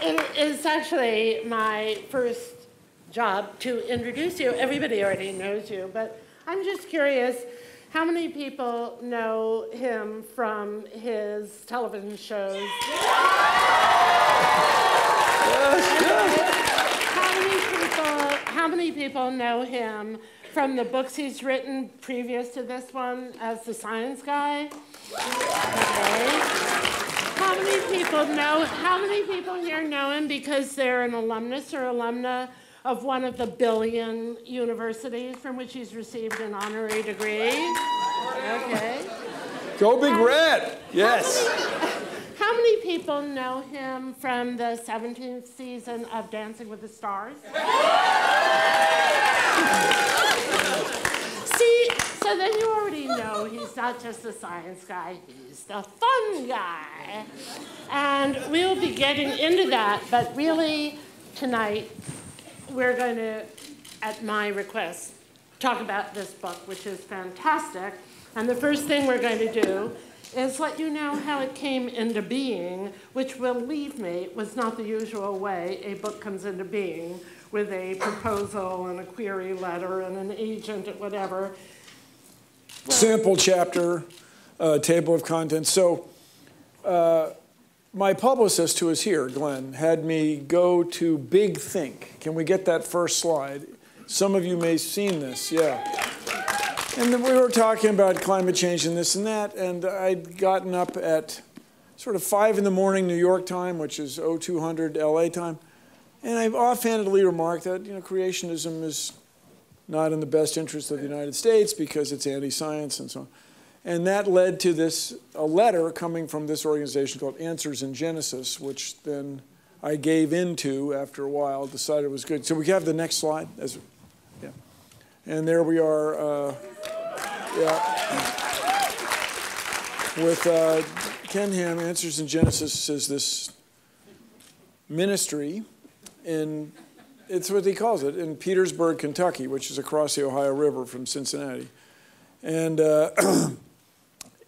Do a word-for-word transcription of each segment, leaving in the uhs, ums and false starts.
It is actually my first job to introduce you. Everybody already knows you, but I'm just curious, how many people know him from his television shows? How many people, how many people know him from the books he's written previous to this one as the science guy? Okay. How many people know, how many people here know him because they're an alumnus or alumna of one of the billion universities from which he's received an honorary degree? Okay. Go Big Red, yes. How many, how many people know him from the seventeenth season of Dancing with the Stars? See, so then you already know he's not just the science guy, he's the fun guy. And we'll be getting into that, but really tonight, we're going to, at my request, talk about this book, which is fantastic. And the first thing we're going to do is let you know how it came into being, which, believe me, was not the usual way a book comes into being, with a proposal and a query letter and an agent and whatever. Well, sample chapter, uh, table of contents. So uh, my publicist, who is here, Glenn, had me go to Big Think. Can we get that first slide? Some of you may have seen this, yeah. And then we were talking about climate change and this and that, and I'd gotten up at sort of five in the morning New York time, which is oh two hundred L A time, and I've offhandedly remarked that, you know, creationism is not in the best interest of the United States because it's anti-science and so on. And that led to this, a letter coming from this organization called Answers in Genesis, which then I gave into after a while, decided it was good. So we have the next slide. As, yeah. And there we are, uh, yeah. With uh, Ken Ham. Answers in Genesis is this ministry in, it's what he calls it, in Petersburg, Kentucky, which is across the Ohio River from Cincinnati. And uh,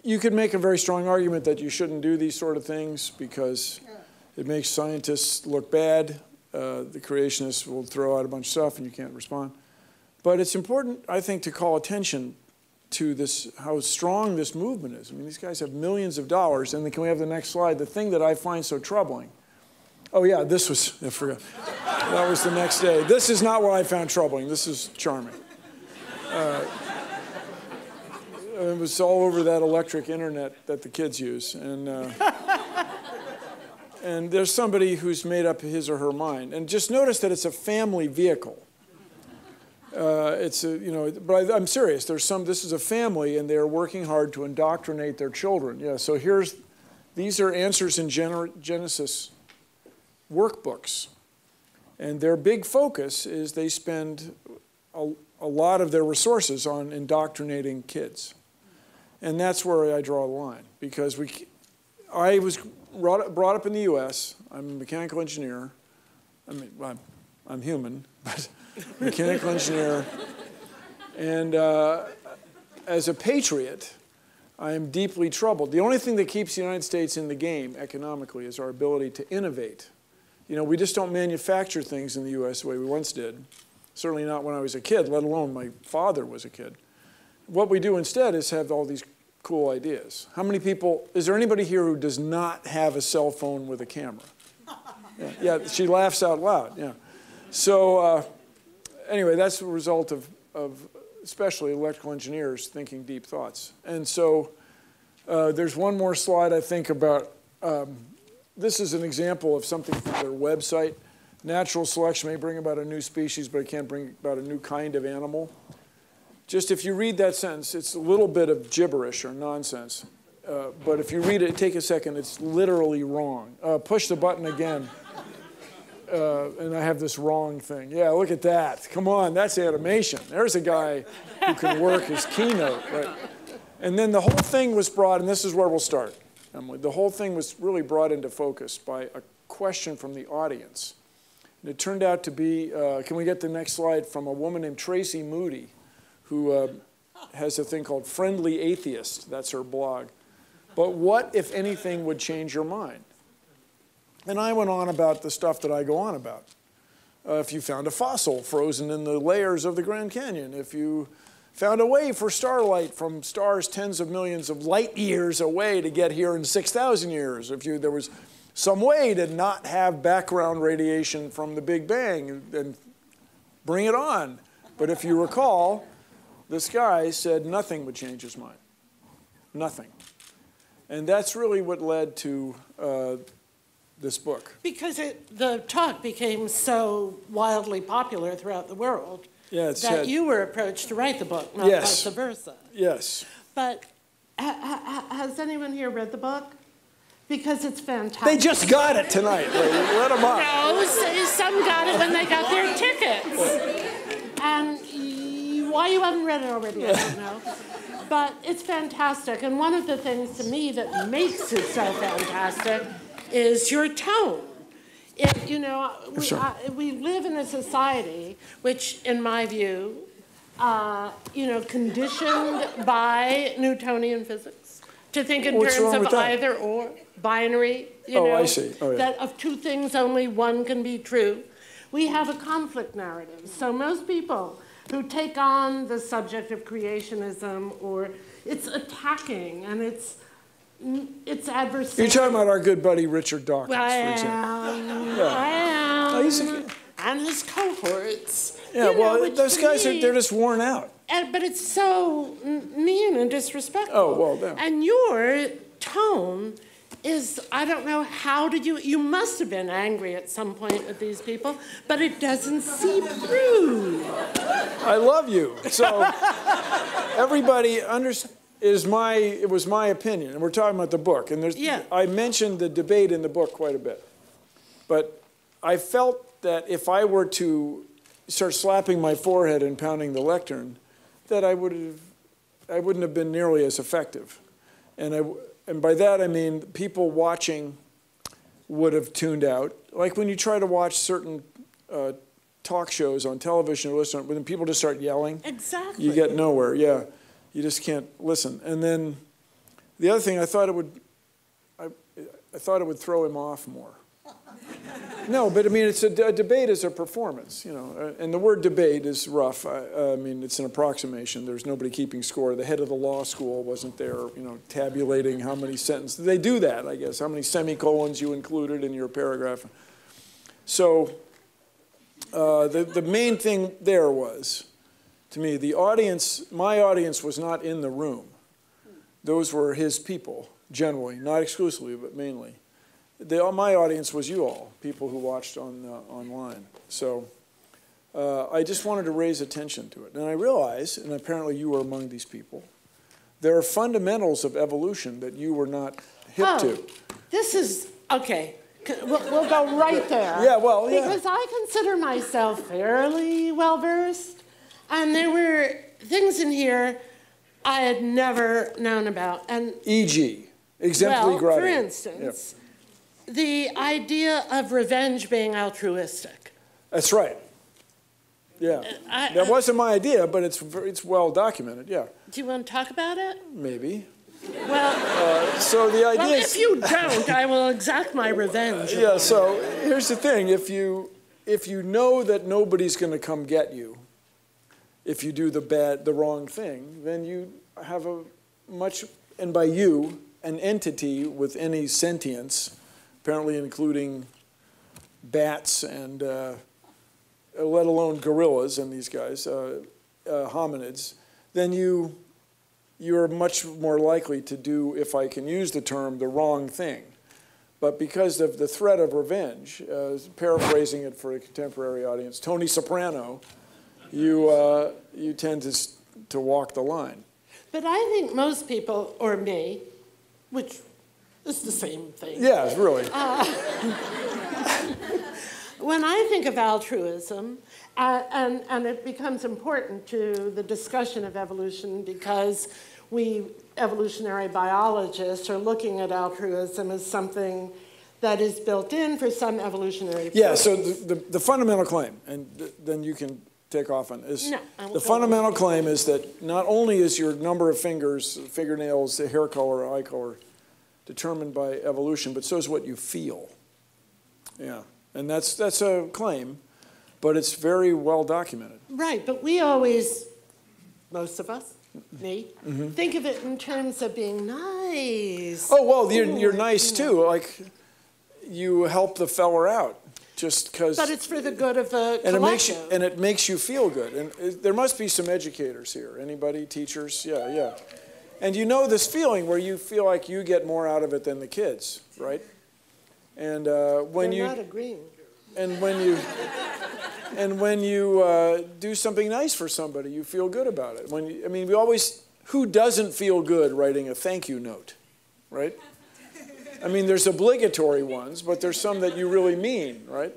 you could make a very strong argument that you shouldn't do these sort of things because it makes scientists look bad. Uh, the creationists will throw out a bunch of stuff and you can't respond. But it's important, I think, to call attention to this, how strong this movement is. I mean, these guys have millions of dollars. And then can we have the next slide? The thing that I find so troubling. Oh, yeah, this was, I forgot. That was the next day. This is not what I found troubling. This is charming. Uh, It was all over that electric internet that the kids use. And, uh, and there's somebody who's made up his or her mind. And just notice that it's a family vehicle. Uh, it's a, you know, but I, I'm serious. There's some, this is a family, and they're working hard to indoctrinate their children. Yeah, so here's, these are Answers in Gen- Genesis workbooks. And their big focus is they spend a, a lot of their resources on indoctrinating kids. And that's where I draw the line, because we, I was brought up, brought up in the U S I'm a mechanical engineer. I mean, well, I'm, I'm human, but mechanical engineer. And uh, as a patriot, I am deeply troubled. The only thing that keeps the United States in the game economically is our ability to innovate. You know, we just don't manufacture things in the U S the way we once did. Certainly not when I was a kid, let alone my father was a kid. What we do instead is have all these cool ideas. How many people, is there anybody here who does not have a cell phone with a camera? Yeah, yeah, she laughs out loud, yeah. So uh, anyway, that's the result of, of especially electrical engineers thinking deep thoughts. And so uh, there's one more slide I think about. Um, this is an example of something from their website. Natural selection may bring about a new species, but it can't bring about a new kind of animal. Just if you read that sentence, it's a little bit of gibberish or nonsense. Uh, but if you read it, take a second, it's literally wrong. Uh, push the button again. Uh, and I have this wrong thing. Yeah, look at that. Come on, that's animation. There's a guy who can work his keynote. Right? And then the whole thing was brought, and this is where we'll start, Emily. The whole thing was really brought into focus by a question from the audience. And it turned out to be, uh, can we get the next slide, from a woman named Tracy Moody, who uh, has a thing called Friendly Atheist. That's her blog. But what, if anything, would change your mind? And I went on about the stuff that I go on about. Uh, if you found a fossil frozen in the layers of the Grand Canyon, if you found a way for starlight from stars tens of millions of light years away to get here in six thousand years, if you, there was some way to not have background radiation from the Big Bang, and, and bring it on. But if you recall, this guy said nothing would change his mind. Nothing. And that's really what led to uh, this book. Because it, the talk became so wildly popular throughout the world yeah, that had, you were approached to write the book, not yes, vice versa. Yes. But ha ha has anyone here read the book? Because it's fantastic. They just got it tonight. Let them up. No, some got it when they got their tickets. And why you haven't read it already, I don't know. But it's fantastic. And one of the things to me that makes it so fantastic is your tone. It, you know, we, sure. I, we live in a society which, in my view, uh, you know, conditioned by Newtonian physics to think in What's terms of either or, binary, you oh, know, I see. Oh, yeah. that of two things only one can be true. We have a conflict narrative. So most people who take on the subject of creationism, or it's attacking and it's it's adversarial. You're talking about our good buddy Richard Dawkins, well, for example. Yeah. I am. Oh, he's a, and his cohorts. Yeah, you well, know, those guys me, are they're just worn out. And, but it's so mean and disrespectful. Oh well, yeah. And your tone is, I don't know, how did you, you must have been angry at some point with these people, but it doesn't seep through. I love you. So everybody under, is my, it was my opinion, and we're talking about the book, and there's, yeah. I mentioned the debate in the book quite a bit, but I felt that if I were to start slapping my forehead and pounding the lectern, that I would have, I wouldn't have been nearly as effective. And I, And by that I mean people watching would have tuned out. Like when you try to watch certain uh, talk shows on television or listen, when people just start yelling, exactly, you get nowhere. Yeah, you just can't listen. And then the other thing, I thought it would, I, I thought it would throw him off more. No, but I mean, it's a, a debate is a performance, you know. And the word debate is rough. I, I mean, it's an approximation. There's nobody keeping score. The head of the law school wasn't there, you know, tabulating how many sentences. They do that, I guess, how many semicolons you included in your paragraph. So uh, the, the main thing there was, to me, the audience, my audience was not in the room. Those were his people, generally, not exclusively, but mainly. The, my audience was you all, people who watched on uh, online. So uh, I just wanted to raise attention to it. And I realize, and apparently you were among these people, there are fundamentals of evolution that you were not hip oh, to. This is, okay, we'll, we'll go right there. Yeah, well, because yeah. Because I consider myself fairly well-versed, and there were things in here I had never known about. And E G, exemplary well, gravity. For instance. Yep. The idea of revenge being altruistic. That's right. Yeah. I, that I, wasn't my idea, but it's, it's well documented, yeah. Do you want to talk about it? Maybe. Well, uh, so the idea well, is, if you don't, I will exact my revenge. Yeah, so here's the thing. If you, if you know that nobody's going to come get you if you do the, bad, the wrong thing, then you have a much, and by you, an entity with any sentience, apparently including bats and, uh, let alone gorillas and these guys, uh, uh, hominids, then you, you're much more likely to do, if I can use the term, the wrong thing. But because of the threat of revenge, uh, paraphrasing it for a contemporary audience, Tony Soprano, you, uh, you tend to, to walk the line. But I think most people, or me, which... It's the same thing. Yeah, really. Uh, when I think of altruism, uh, and, and it becomes important to the discussion of evolution because we evolutionary biologists are looking at altruism as something that is built in for some evolutionary purpose. Yeah, so the, the, the fundamental claim, and th then you can take off on this. No, the fundamental claim is that not only is your number of fingers, fingernails, hair color, eye color, determined by evolution, but so is what you feel. Yeah, and that's that's a claim, but it's very well documented. Right, but we always, most of us, me, mm-hmm. think of it in terms of being nice. Oh, well, you're, you're nice too. Like, you help the feller out just because. But it's for the good of the and collective. It makes you, and it makes you feel good. And it, there must be some educators here. Anybody? Teachers? Yeah, yeah. And you know this feeling where you feel like you get more out of it than the kids, right? And uh, when They're you. Not agreeing. And when you, and when you uh, do something nice for somebody, you feel good about it. When you, I mean, we always, who doesn't feel good writing a thank you note, right? I mean, there's obligatory ones, but there's some that you really mean, right?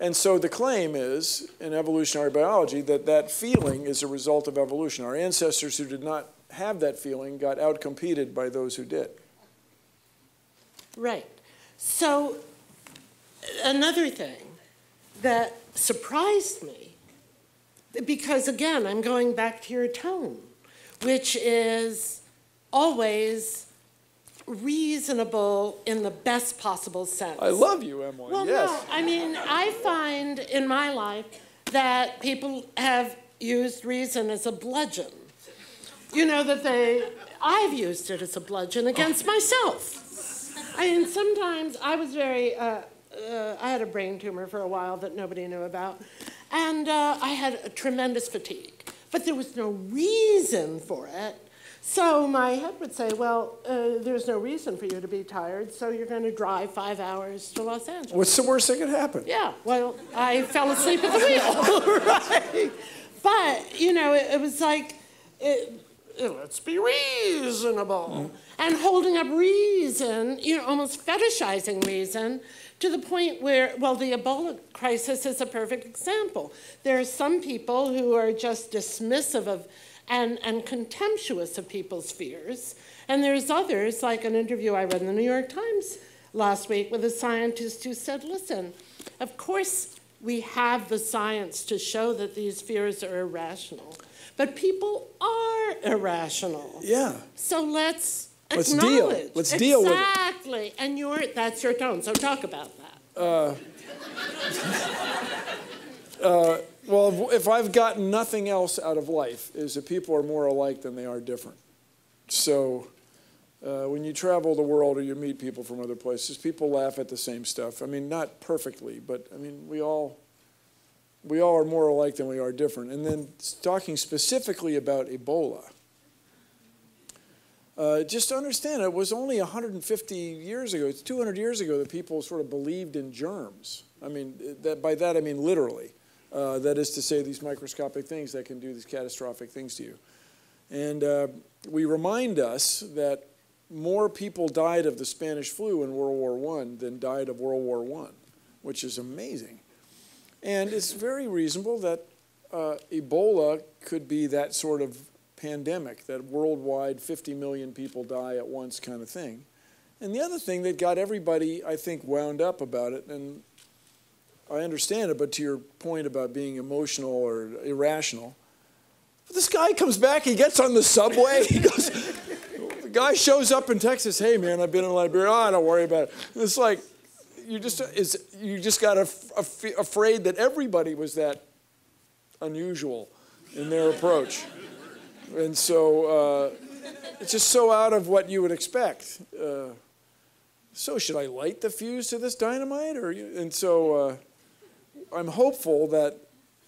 And so the claim is, in evolutionary biology, that that feeling is a result of evolution. Our ancestors who did not have that feeling got outcompeted by those who did. Right. So another thing that surprised me, because again, I'm going back to your tone, which is always reasonable in the best possible sense. I love you, Emily. Well, yes. No, I mean, I find in my life that people have used reason as a bludgeon. You know, that they, I've used it as a bludgeon against oh. myself. I mean, sometimes I was very, uh, Uh, I had a brain tumor for a while that nobody knew about, and uh, I had a tremendous fatigue, but there was no reason for it. So my head would say, well, uh, there's no reason for you to be tired, so you're going to drive five hours to Los Angeles. What's the worst that could happen? Yeah, well, I fell asleep at the wheel, right? But, you know, it, it was like, it, let's be reasonable. Mm. And holding up reason, you know, almost fetishizing reason, to the point where, well, the Ebola crisis is a perfect example. There are some people who are just dismissive of and, and contemptuous of people's fears. And there's others, like an interview I read in the New York Times last week with a scientist who said, listen, of course we have the science to show that these fears are irrational, but people are irrational. Yeah. So let's... Let's deal. Let's exactly. deal with it. Exactly, and you're, that's your tone. So talk about that. Uh, uh, well, if, if I've gotten nothing else out of life, is that people are more alike than they are different. So, uh, when you travel the world or you meet people from other places, people laugh at the same stuff. I mean, not perfectly, but I mean, we all we all are more alike than we are different. And then talking specifically about Ebola. Uh, just to understand, it was only one hundred fifty years ago, it's two hundred years ago that people sort of believed in germs. I mean, that, by that I mean literally. Uh, that is to say, these microscopic things that can do these catastrophic things to you. And uh, we remind us that more people died of the Spanish flu in World War One than died of World War One, which is amazing. And it's very reasonable that uh, Ebola could be that sort of pandemic, that worldwide fifty million people die at once kind of thing. And the other thing that got everybody, I think, wound up about it, and I understand it, but to your point about being emotional or irrational, this guy comes back, he gets on the subway, he goes, the guy shows up in Texas, hey man, I've been in Liberia, oh, don't worry about it. And it's like, you just, it's, you just got af- af- afraid that everybody was that unusual in their approach. And so uh, it's just so out of what you would expect. Uh, so should I light the fuse to this dynamite? Or and so uh, I'm hopeful that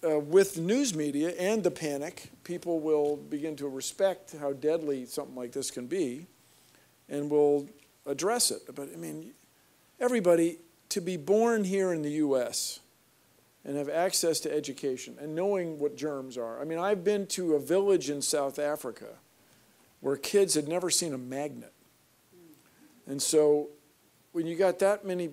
uh, with news media and the panic, people will begin to respect how deadly something like this can be and will address it. But I mean, everybody, to be born here in the U S and have access to education, and knowing what germs are. I mean, I've been to a village in South Africa where kids had never seen a magnet. And so when you got that many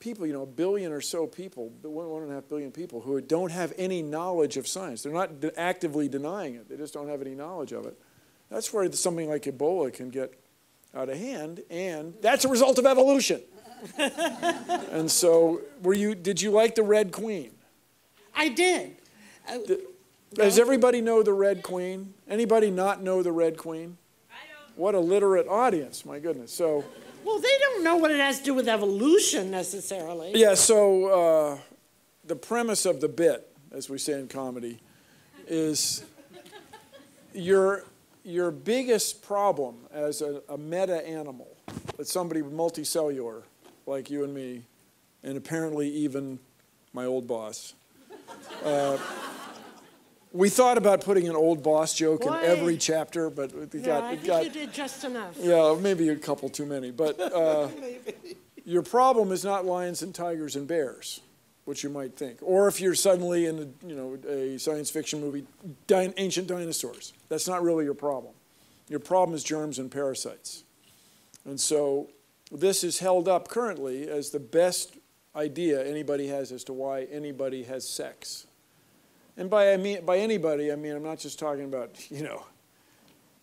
people, you know, a billion or so people, one, one and a half billion people, who don't have any knowledge of science. They're not de- actively denying it. They just don't have any knowledge of it. That's where something like Ebola can get out of hand, and that's a result of evolution. And so were you, did you like the Red Queen? I did. Uh, Does everybody know the Red Queen? Anybody not know the Red Queen? I don't. What a literate audience, my goodness. So Well, they don't know what it has to do with evolution necessarily. Yeah, so uh, the premise of the bit, as we say in comedy, is your, your biggest problem as a, a meta-animal, that somebody multicellular like you and me, and apparently even my old boss. Uh, we thought about putting an old boss joke Why? in every chapter, but it yeah, got... I it think got, you did just enough. Yeah, maybe a couple too many. But uh, your problem is not lions and tigers and bears, which you might think. Or if you're suddenly in a, you know, a science fiction movie, din- ancient dinosaurs. That's not really your problem. Your problem is germs and parasites. And so this is held up currently as the best idea anybody has as to why anybody has sex. And by, I mean, by anybody, I mean, I'm not just talking about, you know,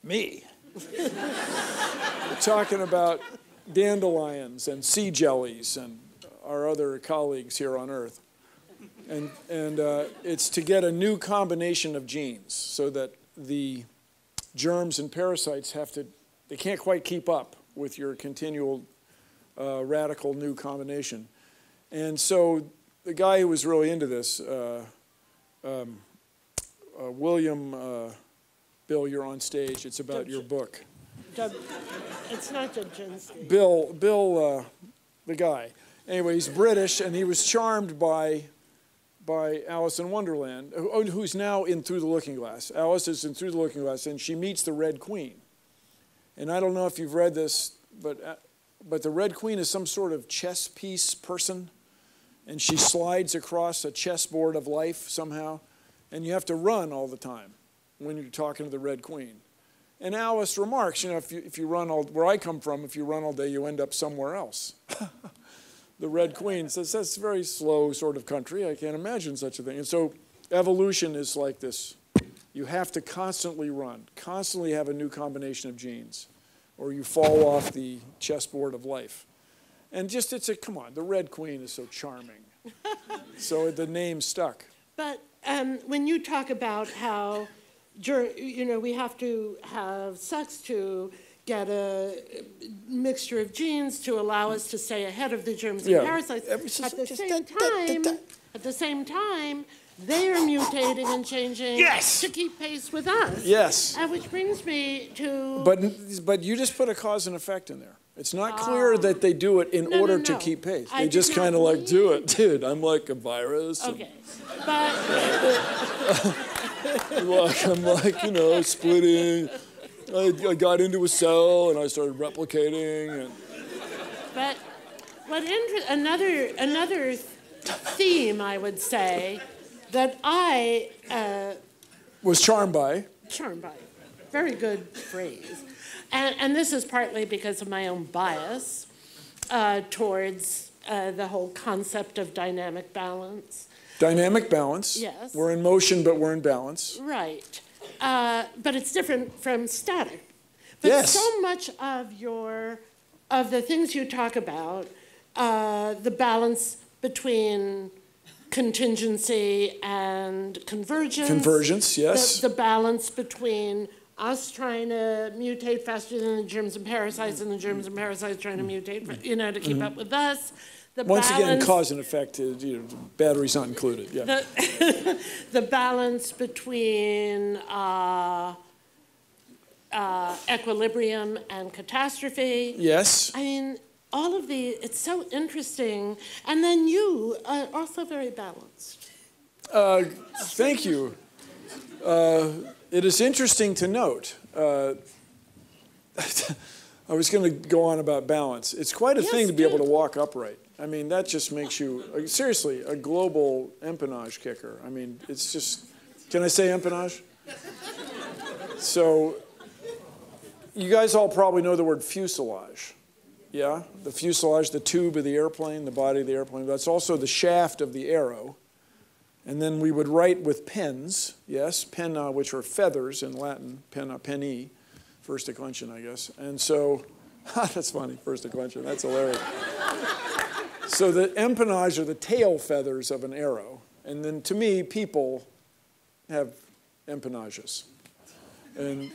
me. We're talking about dandelions and sea jellies and our other colleagues here on Earth. And, and uh, it's to get a new combination of genes so that the germs and parasites have to, they can't quite keep up with your continual uh, radical new combination. And so the guy who was really into this, uh, um, uh, William, uh, Bill, you're on stage. It's about Dub your book. Dub it's not Dubchinski. Bill, Bill, uh, the guy. Anyway, he's British, and he was charmed by, by Alice in Wonderland, who, who's now in Through the Looking Glass. Alice is in Through the Looking Glass, and she meets the Red Queen. And I don't know if you've read this, but, uh, but the Red Queen is some sort of chess piece person. And she slides across a chessboard of life somehow. And you have to run all the time when you're talking to the Red Queen. And Alice remarks, you know, if you, if you run all, where I come from, if you run all day, you end up somewhere else. The Red Queen says, that's a very slow sort of country. I can't imagine such a thing. And so evolution is like this. You have to constantly run, constantly have a new combination of genes, or you fall off the chessboard of life. And just, it's a, come on, the Red Queen is so charming. So the name stuck. But um, when you talk about how, you know, we have to have sex to get a mixture of genes to allow us to stay ahead of the germs yeah. and parasites, just, at the same da, time, da, da, da. at the same time, they are mutating and changing yes. to keep pace with us. Yes. And which brings me to... But, but you just put a cause and effect in there. It's not clear um, that they do it in no, order no, no. to keep pace. They I just kind of like do it. Dude, I'm like a virus. Okay. And, but... like, I'm like, you know, splitting. I, I got into a cell and I started replicating. And... But what inter another, another theme, I would say, that I uh, was charmed by. Charmed by, very good phrase. And, and this is partly because of my own bias uh, towards uh, the whole concept of dynamic balance. Dynamic balance. Yes. We're in motion, but we're in balance. Right. Uh, but it's different from static. But yes. So much of your, of the things you talk about, uh, the balance between contingency and convergence. Convergence, yes. The, the balance between us trying to mutate faster than the germs and parasites and the germs and parasites trying to mutate, you know, to keep mm-hmm. up with us. The Once balance, again, cause and effect, is, you know, batteries not included. Yeah. The, the balance between uh, uh, equilibrium and catastrophe. Yes. I mean, all of the, it's so interesting. And then you are also very balanced. Uh, thank you. Uh, it is interesting to note. Uh, I was going to go on about balance. It's quite a yes, thing to be good. able to walk upright. I mean, that just makes you, seriously, a global empennage kicker. I mean, it's just, can I say empennage? So, you guys all probably know the word fuselage. Yeah, the fuselage, the tube of the airplane, the body of the airplane. That's also the shaft of the arrow. And then we would write with pens, yes, penna, which are feathers in Latin, penna, penni, first declension, I guess. And so, that's funny, first declension, that's hilarious. So the empennage are the tail feathers of an arrow. And then to me, people have empennages. And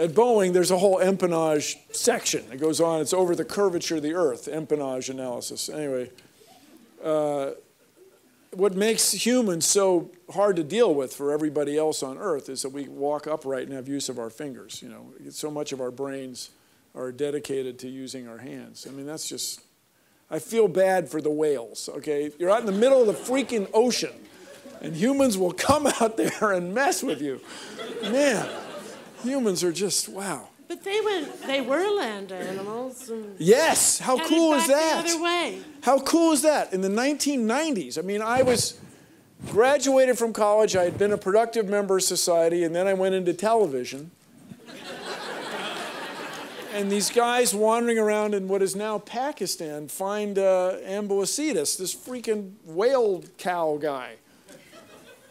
At Boeing, there's a whole empennage section that goes on. It's over the curvature of the Earth, empennage analysis. Anyway, uh, what makes humans so hard to deal with for everybody else on Earth is that we walk upright and have use of our fingers. You know, so much of our brains are dedicated to using our hands. I mean, that's just, I feel bad for the whales, okay? You're out in the middle of the freaking ocean, and humans will come out there and mess with you. Man, humans are just, wow. But they were, they were land animals. And yes, how cool is that? The other way. How cool is that? In the nineteen nineties, I mean, I was graduated from college. I had been a productive member of society, and then I went into television. And these guys wandering around in what is now Pakistan find uh, Ambulicetus, this freaking whale cow guy,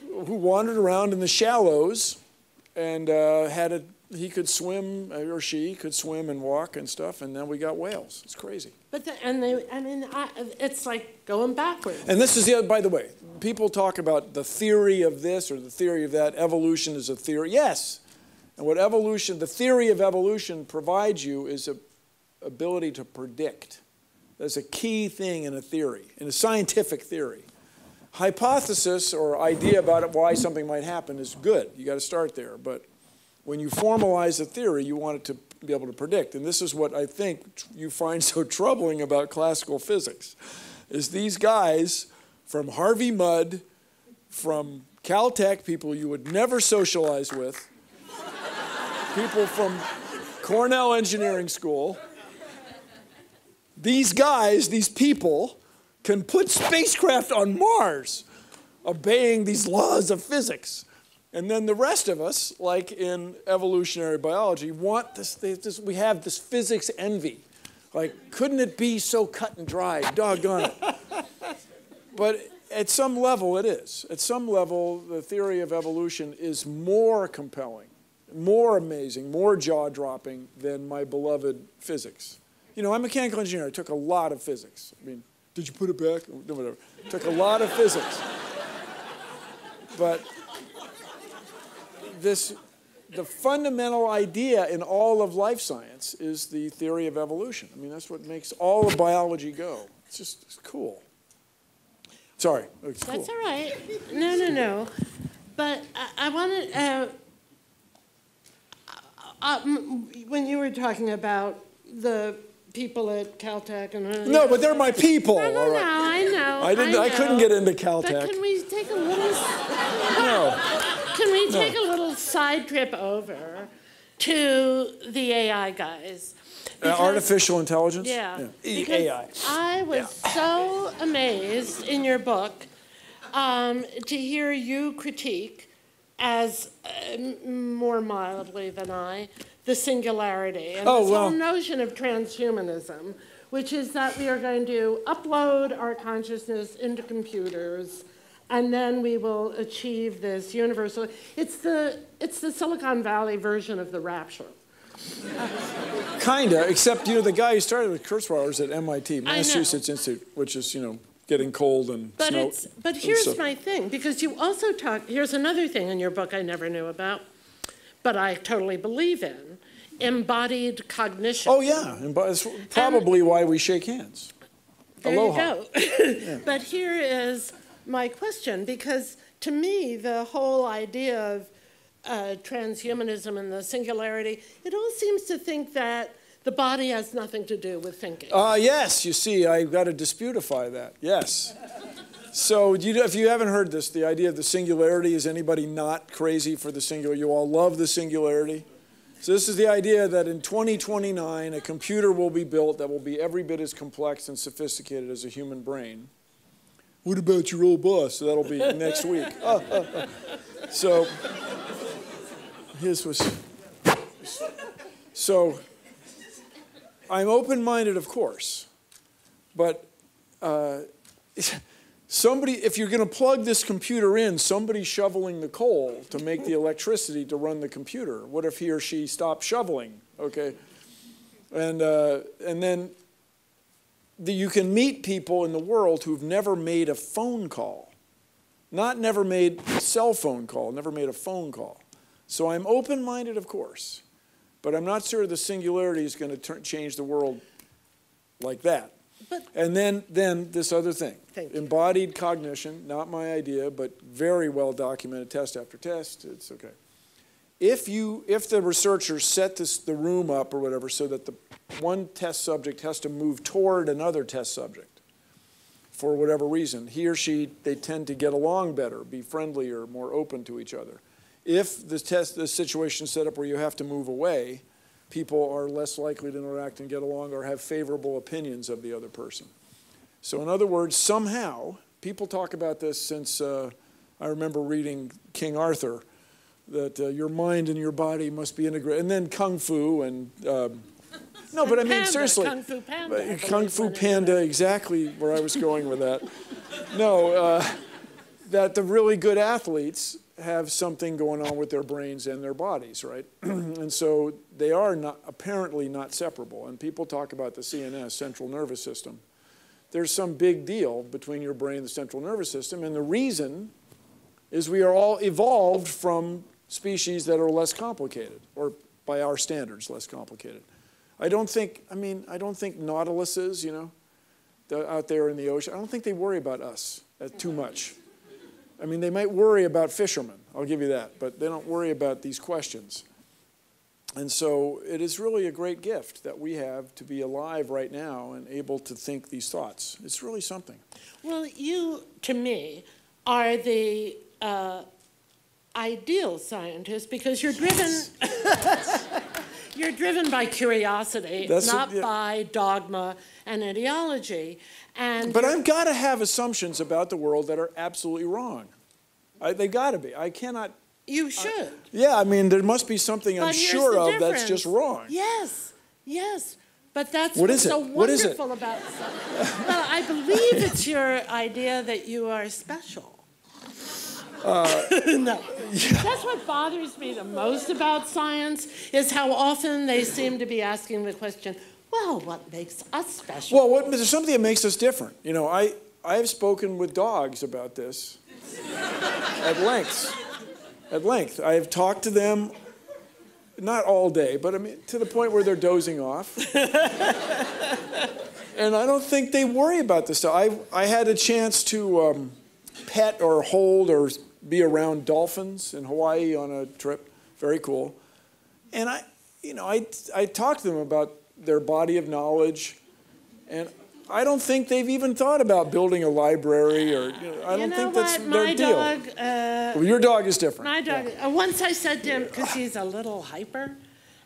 who wandered around in the shallows and uh, had a, he could swim, or she could swim and walk and stuff, and then we got whales. It's crazy. But the, and they, I mean, I, it's like going backwards. And this is the other, by the way, people talk about the theory of this or the theory of that. Evolution is a theory. Yes. And what evolution, the theory of evolution provides you is an ability to predict. That's a key thing in a theory, in a scientific theory. Hypothesis or idea about it, why something might happen is good. You got to start there. But when you formalize a theory, you want it to be able to predict. And this is what I think you find so troubling about classical physics, is these guys from Harvey Mudd, from Caltech, people you would never socialize with, people from Cornell Engineering School, these guys, these people, can put spacecraft on Mars obeying these laws of physics. And then the rest of us, like in evolutionary biology, want this, this we have this physics envy. Like, couldn't it be so cut and dry? Doggone it. But at some level, it is. At some level, the theory of evolution is more compelling, more amazing, more jaw-dropping than my beloved physics. You know, I'm a mechanical engineer. I took a lot of physics. I mean, did you put it back? No, whatever. Took a lot of physics. But this, the fundamental idea in all of life science is the theory of evolution. I mean, that's what makes all of biology go. It's just it's cool. Sorry. It's cool. That's all right. No, no, no. But I, I want to... Uh, Um, when you were talking about the people at Caltech and uh, no, but they're my people. No, no, all right. no I know. I didn't. I, I couldn't get into Caltech. But can we take a little? No. Can we take no. a little side trip over to the A I guys? Because, uh, artificial intelligence. Yeah. yeah. A I. I was yeah. so amazed in your book um, to hear you critique, as uh, more mildly than I, the singularity and oh, this well. whole notion of transhumanism, which is that we are going to upload our consciousness into computers, and then we will achieve this universal. It's the it's the Silicon Valley version of the rapture. Kinda, except you know the guy who started with Kurzweil was at M I T, Massachusetts Institute, which is you know. getting cold and but snow. It's, but here's and so. my thing, because you also talk, here's another thing in your book I never knew about, but I totally believe in, embodied cognition. Oh yeah, that's probably and, why we shake hands. There Aloha. you go. yeah. But here is my question, because to me, the whole idea of uh, transhumanism and the singularity, it all seems to think that the body has nothing to do with thinking. Ah, uh, yes. You see, I've got to disputify that. Yes. So you, if you haven't heard this, the idea of the singularity, is anybody not crazy for the singular? You all love the singularity. So this is the idea that in twenty twenty-nine, a computer will be built that will be every bit as complex and sophisticated as a human brain. What about your old boss? So that'll be next week. Uh, uh, uh. So his was... So... I'm open-minded, of course, but uh, somebody, if you're going to plug this computer in, somebody's shoveling the coal to make the electricity to run the computer. What if he or she stopped shoveling, okay? And, uh, and then the, you can meet people in the world who've never made a phone call, not never made a cell phone call, never made a phone call. So I'm open-minded, of course. But I'm not sure the singularity is going to change the world like that. But and then, then this other thing, embodied cognition, not my idea, but very well documented test after test, it's okay. If you, if the researchers set this, the room up or whatever so that the one test subject has to move toward another test subject for whatever reason, he or she, they tend to get along better, be friendlier, more open to each other. If the test, the situation is set up where you have to move away, people are less likely to interact and get along or have favorable opinions of the other person. So in other words, somehow, people talk about this since uh, I remember reading King Arthur, that uh, your mind and your body must be integrated. And then Kung Fu and, um, no, but I mean, Panda, seriously. Kung Fu Panda. Kung Fu Panda, exactly where I was going with that. No, uh, that the really good athletes have something going on with their brains and their bodies, right? And so they are not, apparently not separable. And people talk about the C N S, central nervous system. There's some big deal between your brain and the central nervous system. And the reason is we are all evolved from species that are less complicated, or by our standards, less complicated. I don't think, I mean, I don't think nautiluses, you know, the, out there in the ocean, I don't think they worry about us uh, too much. I mean, they might worry about fishermen, I'll give you that, but they don't worry about these questions. And so it is really a great gift that we have to be alive right now and able to think these thoughts. It's really something. Well, you, to me, are the uh, ideal scientist because you're driven, you're driven by curiosity, That's not a, yeah. by dogma and ideology. And but I've got to have assumptions about the world that are absolutely wrong. I, they got to be. I cannot. You should. I, yeah, I mean, there must be something but I'm sure of difference. That's just wrong. Yes, yes. But that's what what's is so it? Wonderful what is it? About science. Well, I believe it's your idea that you are special. Uh, no. Yeah. That's what bothers me the most about science, is how often they seem to be asking the question, well, what makes us special? Well, what, there's something that makes us different. You know, I, I have spoken with dogs about this at length. At length. I have talked to them, not all day, but I mean, to the point where they're dozing off. And I don't think they worry about this stuff. I, I had a chance to um, pet or hold or be around dolphins in Hawaii on a trip. Very cool. And I, you know, I, I talked to them about their body of knowledge, and I don't think they've even thought about building a library, or you know, I don't you know think what? That's my their dog, deal. Uh, well, your dog is different. My dog. Yeah. Uh, once I said to him, because he's a little hyper,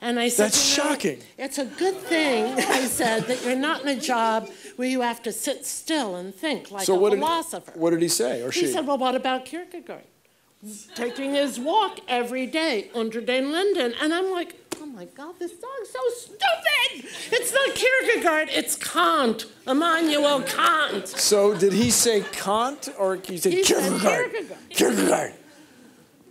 and I said, "That's you know, shocking." It's a good thing I said that you're not in a job where you have to sit still and think like so a what philosopher. Did, what did he say, or he she? He said, "Well, what about Kierkegaard? Taking his walk every day under den Linden," and I'm like, oh my God, this dog's so stupid! It's not Kierkegaard, it's Kant, Immanuel Kant. So did he say Kant or he said he Kierkegaard? Said Kierkegaard. Kierkegaard.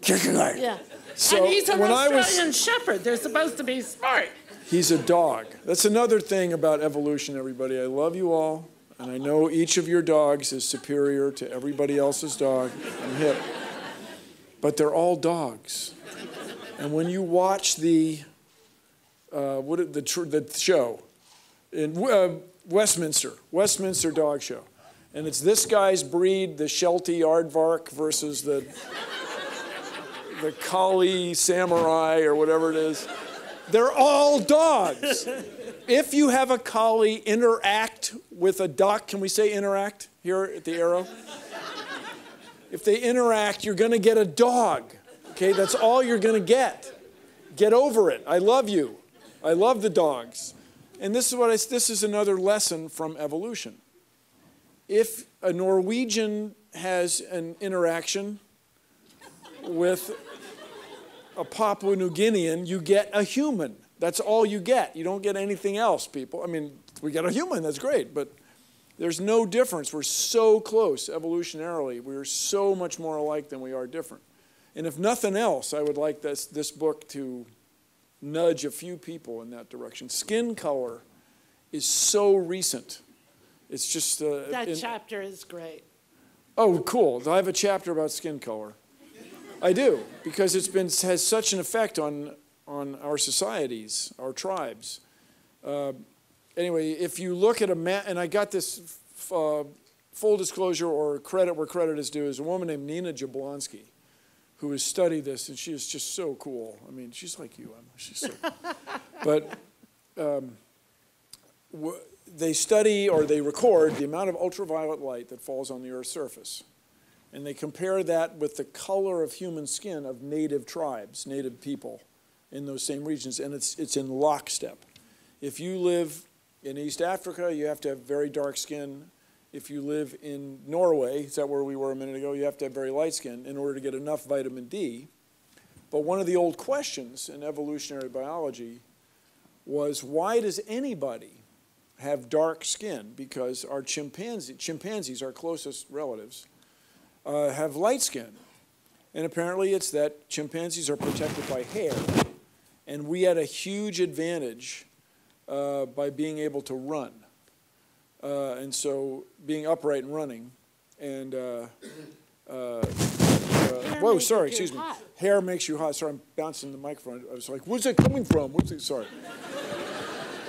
Kierkegaard. Yeah. So and he's an when Australian was, shepherd. They're supposed to be smart. He's a dog. That's another thing about evolution, everybody. I love you all, and I know each of your dogs is superior to everybody else's dog. I'm hip. But they're all dogs. And when you watch the Uh, what the, tr the show in uh, Westminster, Westminster Dog Show, and it's this guy's breed, the Sheltie Aardvark versus the the Collie Samurai or whatever it is. They're all dogs. If you have a Collie interact with a dog, can we say interact here at the Arrow? If they interact, you're going to get a dog. Okay, that's all you're going to get. Get over it. I love you. I love the dogs. And this is, what I, this is another lesson from evolution. If a Norwegian has an interaction with a Papua New Guinean, you get a human. That's all you get. You don't get anything else, people. I mean, we get a human. That's great. But there's no difference. We're so close evolutionarily. We're so much more alike than we are different. And if nothing else, I would like this, this book to nudge a few people in that direction. Skin color is so recent. It's just... Uh, that in, chapter is great. Oh, cool. I have a chapter about skin color. I do, because it's been, has such an effect on on our societies, our tribes. Uh, anyway, if you look at a map, and I got this uh, full disclosure or credit where credit is due, is a woman named Nina Jablonski, who has studied this, and she is just so cool. I mean, she's like you, Emma. She's so cool. But um, w they study or they record the amount of ultraviolet light that falls on the Earth's surface. And they compare that with the color of human skin of native tribes, native people in those same regions. And it's, it's in lockstep. If you live in East Africa, you have to have very dark skin. If you live in Norway, is that where we were a minute ago, you have to have very light skin in order to get enough vitamin D. But one of the old questions in evolutionary biology was, why does anybody have dark skin? Because our chimpanzee, chimpanzees, our closest relatives, Uh, have light skin. And apparently it's that chimpanzees are protected by hair. And we had a huge advantage uh, by being able to run. Uh, and so being upright and running. And, uh, uh, uh, whoa, sorry, excuse me. Hair makes you hot. Sorry, I'm bouncing the microphone. I was like, where's that coming from? What's it? Sorry.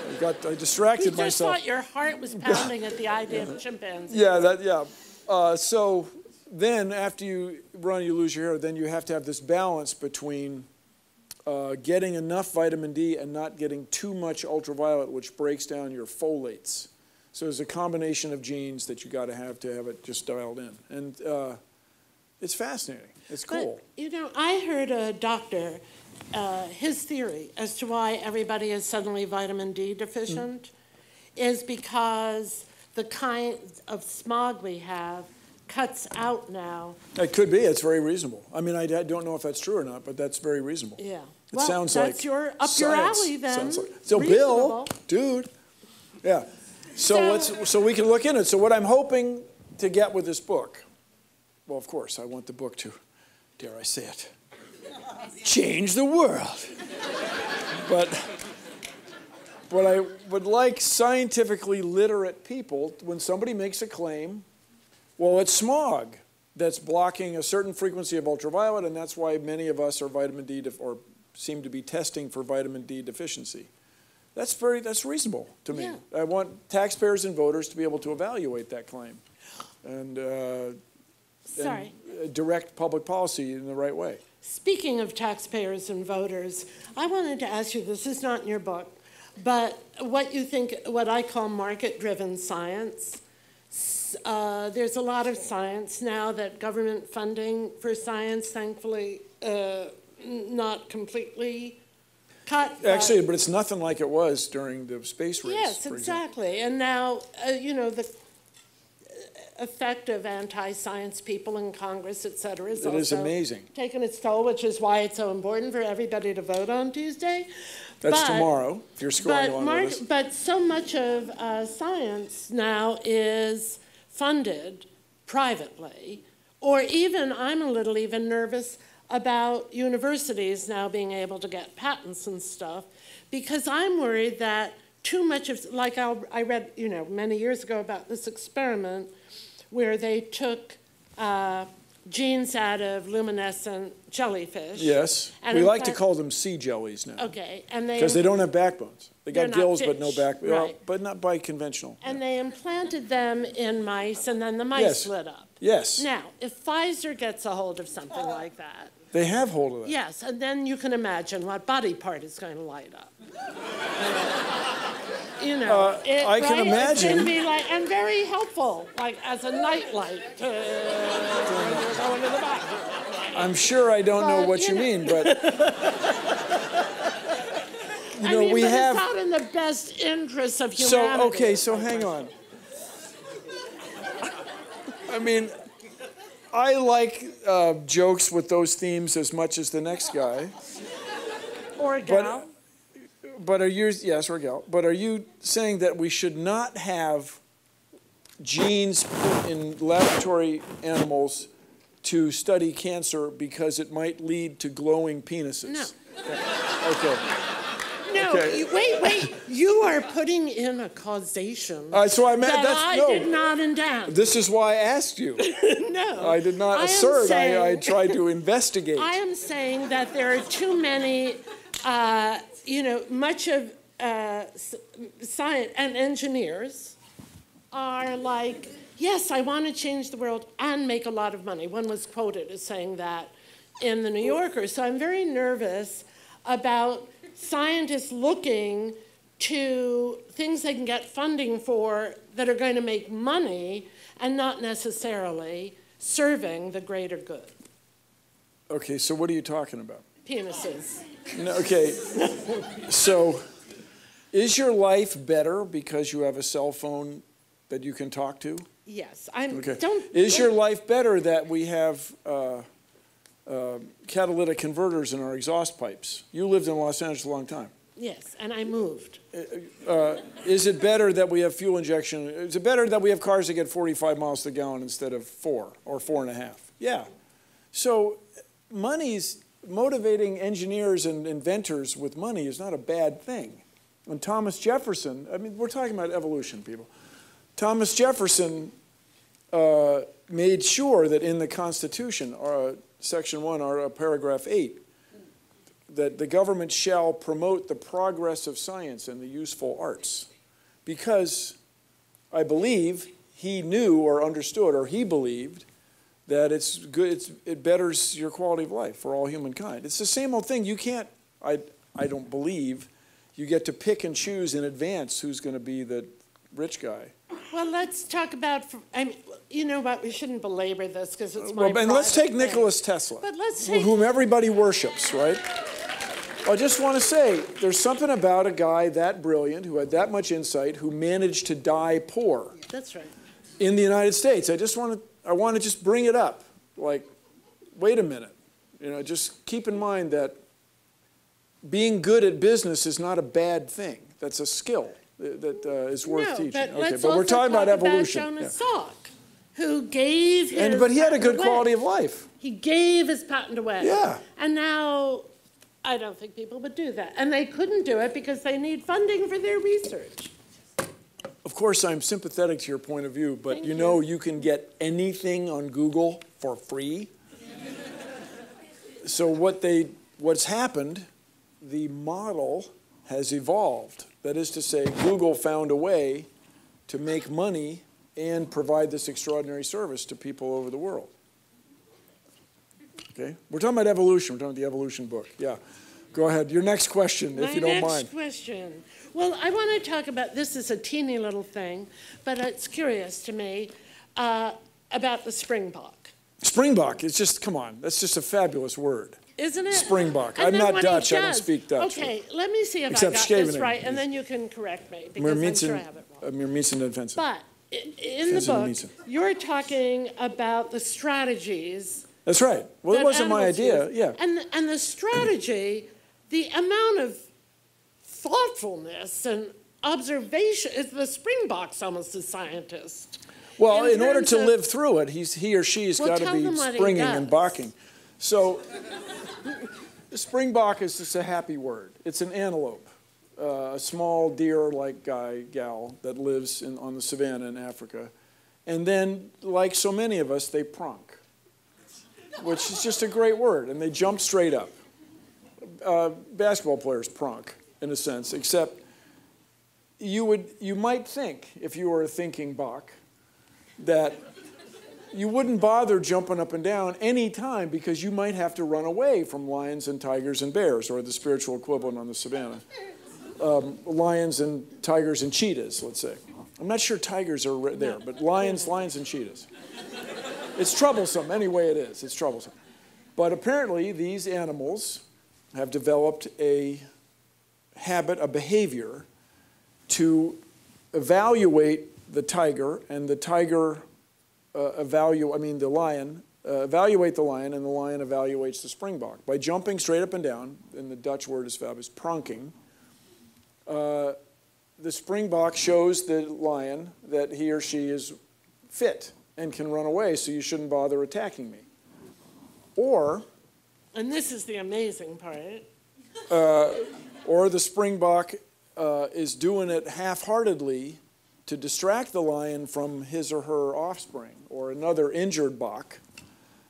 I, got, I distracted myself. You just myself. Thought your heart was pounding at the idea of chimpanzees. Yeah, that, yeah. Uh, so... Then, after you run, you lose your hair. Then you have to have this balance between uh, getting enough vitamin D and not getting too much ultraviolet, which breaks down your folates. So there's a combination of genes that you got to have to have it just dialed in. And uh, it's fascinating. It's cool. But, you know, I heard a doctor, uh, his theory as to why everybody is suddenly vitamin D deficient mm. is because the kind of smog we have cuts out now. It could be. It's very reasonable. I mean, I don't know if that's true or not, but that's very reasonable. Yeah. It well, sounds that's like your, up science. Your alley, then. Like, so, reasonable. Bill, dude. Yeah. So, so let's. So we can look into it. So what I'm hoping to get with this book, well, of course, I want the book to, dare I say it, change the world. But what I would like scientifically literate people, when somebody makes a claim. Well, it's smog that's blocking a certain frequency of ultraviolet, and that's why many of us are vitamin D def or seem to be testing for vitamin D deficiency. That's very that's reasonable to me. Yeah. I want taxpayers and voters to be able to evaluate that claim, and, uh, Sorry. and direct public policy in the right way. Speaking of taxpayers and voters, I wanted to ask you this. This is not in your book, but what you think? What I call market-driven science. Uh, there's a lot of science now that government funding for science, thankfully, uh, not completely cut. But Actually, but it's nothing like it was during the space race. Yes, exactly. And now, uh, you know, the effect of anti-science people in Congress, et cetera, is also it is amazing. Taking its toll, which is why it's so important for everybody to vote on Tuesday. That's but, tomorrow, if you're scoring along Mark, with us. But so much of uh, science now is funded privately, or even, I'm a little even nervous about universities now being able to get patents and stuff, because I'm worried that too much of, like I'll, I read, you know, many years ago about this experiment where they took uh, genes out of luminescent jellyfish. Yes, and we like fact, to call them sea jellies now. Okay, and they because they don't have backbones. They got gills but no backbones, right. but not by conventional. And yeah. they implanted them in mice, and then the mice yes. lit up. Yes. Now, if Pfizer gets a hold of something like that, they have hold of that. Yes, and then you can imagine what body part is going to light up. You know, uh, it, I can right? imagine. It's going to be like, and very helpful, like as a nightlight. Uh, going to the bathroom. I'm sure I don't but, know what you, you know. mean, but you know I mean, we but have. It's not in the best interests of humanity. So okay, so hang on. I mean, I like uh, jokes with those themes as much as the next guy. Or a gal. But are you, yes, or gal, but are you saying that we should not have genes put in laboratory animals to study cancer because it might lead to glowing penises? No. Okay. No, okay. You, wait, wait. You are putting in a causation uh, so I meant, that that's, I no. did not endow. This is why I asked you. No. I did not I assert. Saying, I, I tried to investigate. I am saying that there are too many uh, you know, much of uh, science and engineers are like, yes, I want to change the world and make a lot of money. One was quoted as saying that in the New Yorker. So I'm very nervous about scientists looking to things they can get funding for that are going to make money and not necessarily serving the greater good. Okay, so what are you talking about? Penises. No, okay, so is your life better because you have a cell phone that you can talk to? Yes, I'm, okay. don't... Is your life better that we have uh, uh, catalytic converters in our exhaust pipes? You lived in Los Angeles a long time. Yes, and I moved. Uh, uh, is it better that we have fuel injection? Is it better that we have cars that get forty-five miles to the gallon instead of four or four and a half? Yeah. So money's, motivating engineers and inventors with money is not a bad thing. And Thomas Jefferson, I mean, we're talking about evolution, people. Thomas Jefferson uh, made sure that in the Constitution, uh, Section one, or uh, Paragraph eight, that the government shall promote the progress of science and the useful arts. Because I believe he knew or understood, or he believed, that it's good, it's, it betters your quality of life for all humankind. It's the same old thing. You can't, I, I don't believe, you get to pick and choose in advance who's going to be the rich guy. Well, let's talk about, I mean, you know what, we shouldn't belabor this because it's my well, and let's take Nikola Tesla, but let's take whom everybody worships, right? I just want to say, there's something about a guy that brilliant, who had that much insight, who managed to die poor. That's right. In the United States. I just want to, I want to just bring it up. Like, wait a minute. You know, just keep in mind that being good at business is not a bad thing. That's a skill that uh, is worth no, teaching. But, okay, let's but also we're talking about evolution. About Jonas yeah. Salk, who gave his and, but he had a good away. quality of life. He gave his patent away. Yeah. And now, I don't think people would do that. And they couldn't do it because they need funding for their research. Of course, I'm sympathetic to your point of view, but you, you know you can get anything on Google for free. So what they, what's happened, the model has evolved. That is to say, Google found a way to make money and provide this extraordinary service to people over the world. Okay. We're talking about evolution. We're talking about the evolution book. Yeah. Go ahead. Your next question, if you don't mind. My next question. Well, I want to talk about, this is a teeny little thing, but it's curious to me, uh, about the springbok. Springbok. It's just, come on. That's just a fabulous word. Isn't it? Springbok. I'm not Dutch. I don't speak Dutch. Okay. Let me see if I got this right, and then you can correct me, because I'm sure I have it wrong. But in the book, you're talking about the strategies. That's right. Well, it wasn't my idea, use. yeah. And, and the strategy, the amount of thoughtfulness and observation, is the springbok's almost a scientist. Well, in, in order to of, live through it, he's, he or she's well, got to be springing and barking. So springbok is just a happy word. It's an antelope, uh, a small deer-like guy, gal, that lives in, on the savannah in Africa. And then, like so many of us, they pronk, which is just a great word, and they jump straight up. Uh, basketball players pronk, in a sense, except you would, you might think, if you were a thinking bok, that you wouldn't bother jumping up and down any time because you might have to run away from lions and tigers and bears, or the spiritual equivalent on the savannah. Um, lions and tigers and cheetahs, let's say. I'm not sure tigers are there, but lions, lions and cheetahs. It's troublesome, anyway it is, it's troublesome. But apparently these animals have developed a habit, a behavior, to evaluate the tiger and the tiger uh, evaluate, I mean the lion, uh, evaluate the lion and the lion evaluates the springbok. By jumping straight up and down, and the Dutch word is fabulous, pronking, uh, the springbok shows the lion that he or she is fit and can run away, so you shouldn't bother attacking me. Or, and this is the amazing part, uh, or the springbok uh, is doing it half-heartedly to distract the lion from his or her offspring, or another injured bok.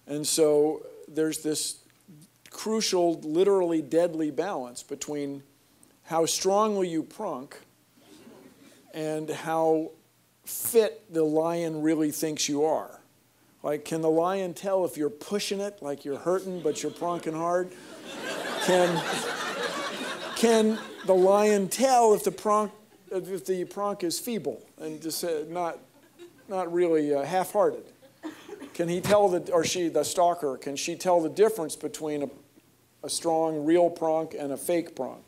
And so there's this crucial, literally deadly balance between how strongly you prunk and how fit the lion really thinks you are. Like, can the lion tell if you're pushing it, like you're hurting, but you're pronking hard? Can, can the lion tell if the pronk, if the pronk is feeble and just uh, not, not really uh, half-hearted? Can he tell, the, or she, the stalker, can she tell the difference between a, a strong, real pronk and a fake pronk?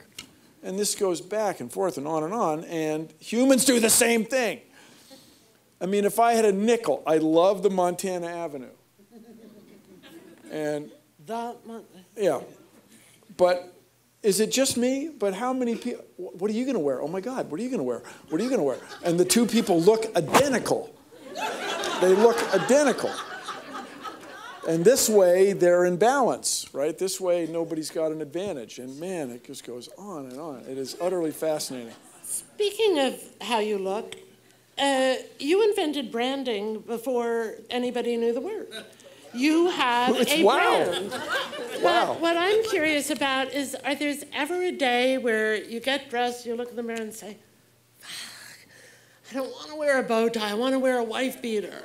And this goes back and forth and on and on, and humans do the same thing. I mean, if I had a nickel, I love the Montana Avenue. And that, yeah. But is it just me? But how many people, what are you going to wear? Oh, my God, what are you going to wear? What are you going to wear? And the two people look identical. They look identical. And this way, they're in balance, right? This way, nobody's got an advantage. And, man, it just goes on and on. It is utterly fascinating. Speaking of how you look, Uh, you invented branding before anybody knew the word. You have it's a wow. brand. Wow. But what I'm curious about is, are there's ever a day where you get dressed, you look in the mirror and say, fuck, I don't want to wear a bow tie, I want to wear a wife beater.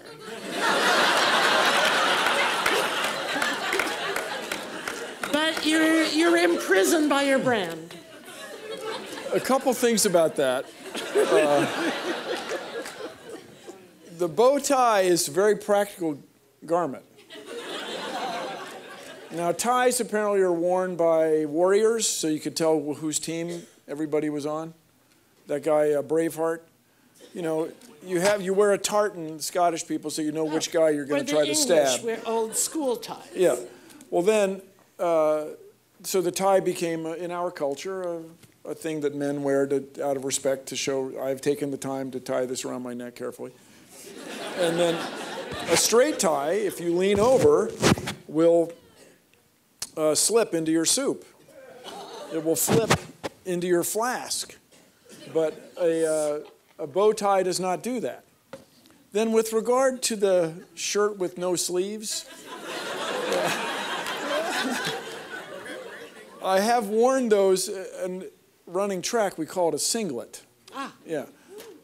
But you're, you're imprisoned by your brand. A couple things about that. Uh, The bow tie is a very practical garment. Now, ties apparently are worn by warriors, so you could tell whose team everybody was on. That guy, uh, Braveheart. You know, you have you wear a tartan, Scottish people, so you know which guy you're going to try to stab. We're old school ties. Yeah. Well, then, uh, so the tie became, uh, in our culture, a, a thing that men wear to, out of respect to show I've taken the time to tie this around my neck carefully. And then a straight tie, if you lean over, will uh, slip into your soup. It will flip into your flask. But a, uh, a bow tie does not do that. Then with regard to the shirt with no sleeves, uh, I have worn those, and running track, we call it a singlet. Ah. Yeah.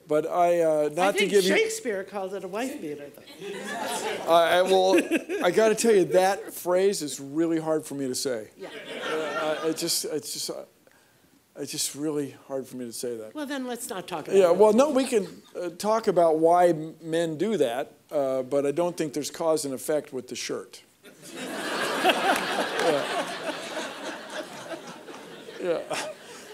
But I, uh, not I think to give Shakespeare you, called it a wife beater, though. Uh, well, I got to tell you, that phrase is really hard for me to say. Yeah. Uh, I, I just, it's just, uh, it's just really hard for me to say that. Well, then let's not talk about. Yeah. It. Well, no, we can uh, talk about why men do that, uh, but I don't think there's cause and effect with the shirt. Yeah. Yeah.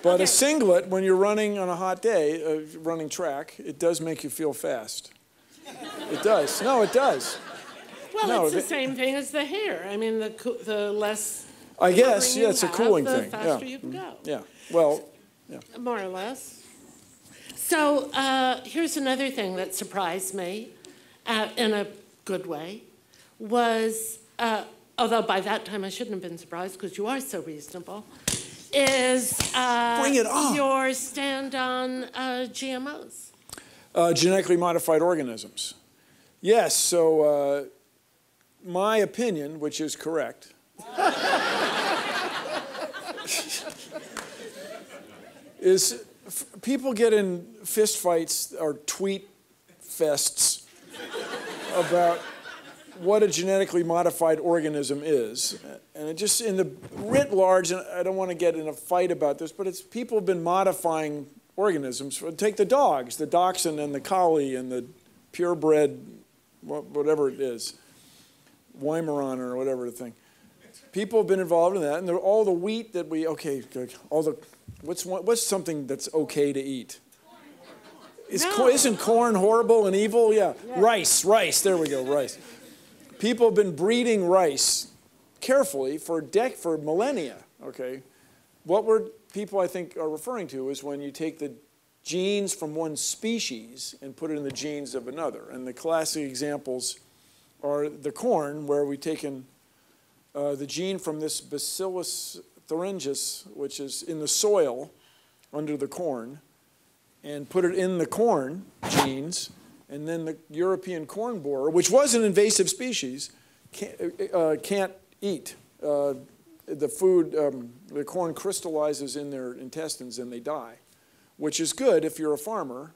But okay. A singlet, when you're running on a hot day, uh, running track, it does make you feel fast. It does. No, it does. Well, no, it's the it, same thing as the hair. I mean, the the less. I guess, yeah, it's have, a cooling the thing. The faster yeah. you can go. Yeah. Well. Yeah. More or less. So uh, here's another thing that surprised me, uh, in a good way, was uh, although by that time I shouldn't have been surprised because you are so reasonable. Is uh, Bring it on. Your stand on uh, G M Os? Uh, genetically modified organisms. Yes, so uh, my opinion, which is correct, is f people get in fist fights or tweet fests about what a genetically modified organism is. And it just, in the writ large, and I don't want to get in a fight about this, but it's people have been modifying organisms. Take the dogs, the dachshund and the collie and the purebred, whatever it is, Weimaraner or whatever the thing. People have been involved in that, and all the wheat that we, okay, all the, what's, what's something that's okay to eat? Is, no. Isn't corn horrible and evil? Yeah, yeah. Rice, rice, there we go, rice. People have been breeding rice carefully for dec for millennia, okay? What we're, people I think are referring to is when you take the genes from one species and put it in the genes of another. And the classic examples are the corn, where we've taken uh, the gene from this Bacillus thuringiensis, which is in the soil under the corn, and put it in the corn genes. And then the European corn borer, which was an invasive species, can't, uh, can't eat uh, the food, um, the corn crystallizes in their intestines and they die, which is good if you're a farmer.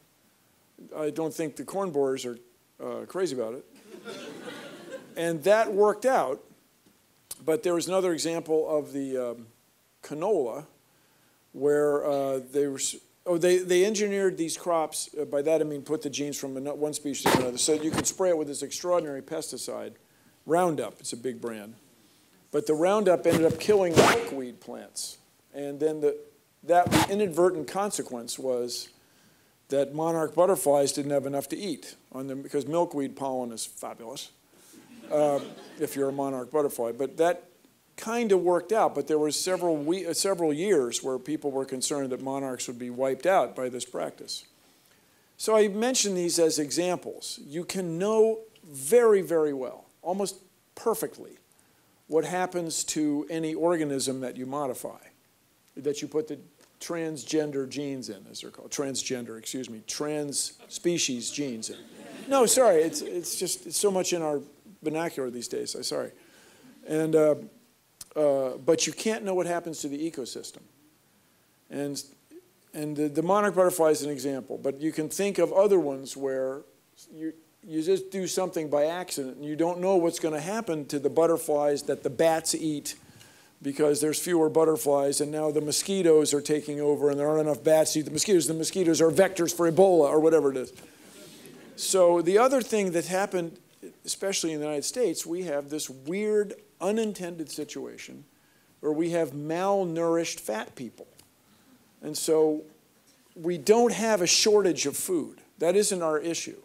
I don't think the corn borers are uh, crazy about it. And that worked out. But there was another example of the um, canola, where uh, they were, oh, they, they engineered these crops. Uh, by that I mean put the genes from one species to another. So you could spray it with this extraordinary pesticide, Roundup. It's a big brand. But the Roundup ended up killing the milkweed plants. And then the, that inadvertent consequence was that monarch butterflies didn't have enough to eat on them, because milkweed pollen is fabulous. Uh, if you're a monarch butterfly. But that kind of worked out, but there were several, we uh, several years where people were concerned that monarchs would be wiped out by this practice. So I mention these as examples. You can know very, very well, almost perfectly, what happens to any organism that you modify, that you put the transgender genes in, as they're called. Transgender, excuse me, trans-species genes in. No, sorry, it's, it's just it's so much in our vernacular these days, I'm sorry. And, uh, uh, but you can't know what happens to the ecosystem. And, and the, the monarch butterfly is an example, but you can think of other ones where you, you just do something by accident and you don't know what's going to happen to the butterflies that the bats eat, because there's fewer butterflies and now the mosquitoes are taking over and there aren't enough bats to eat the mosquitoes. The mosquitoes are vectors for Ebola or whatever it is. So the other thing that happened, especially in the United States, we have this weird, unintended situation where we have malnourished fat people. And so we don't have a shortage of food. That isn't our issue.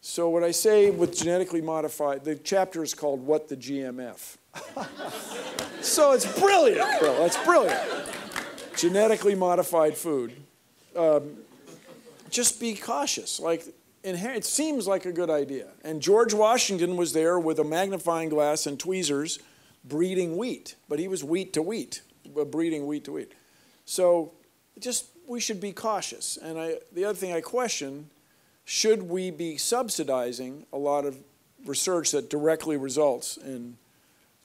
So what I say with genetically modified, the chapter is called What the G M F. So it's brilliant, bro. That's brilliant. Genetically modified food. Um, just be cautious. Like, it seems like a good idea. And George Washington was there with a magnifying glass and tweezers breeding wheat. But he was wheat to wheat, breeding wheat to wheat. So just, we should be cautious. And I, the other thing I question, should we be subsidizing a lot of research that directly results in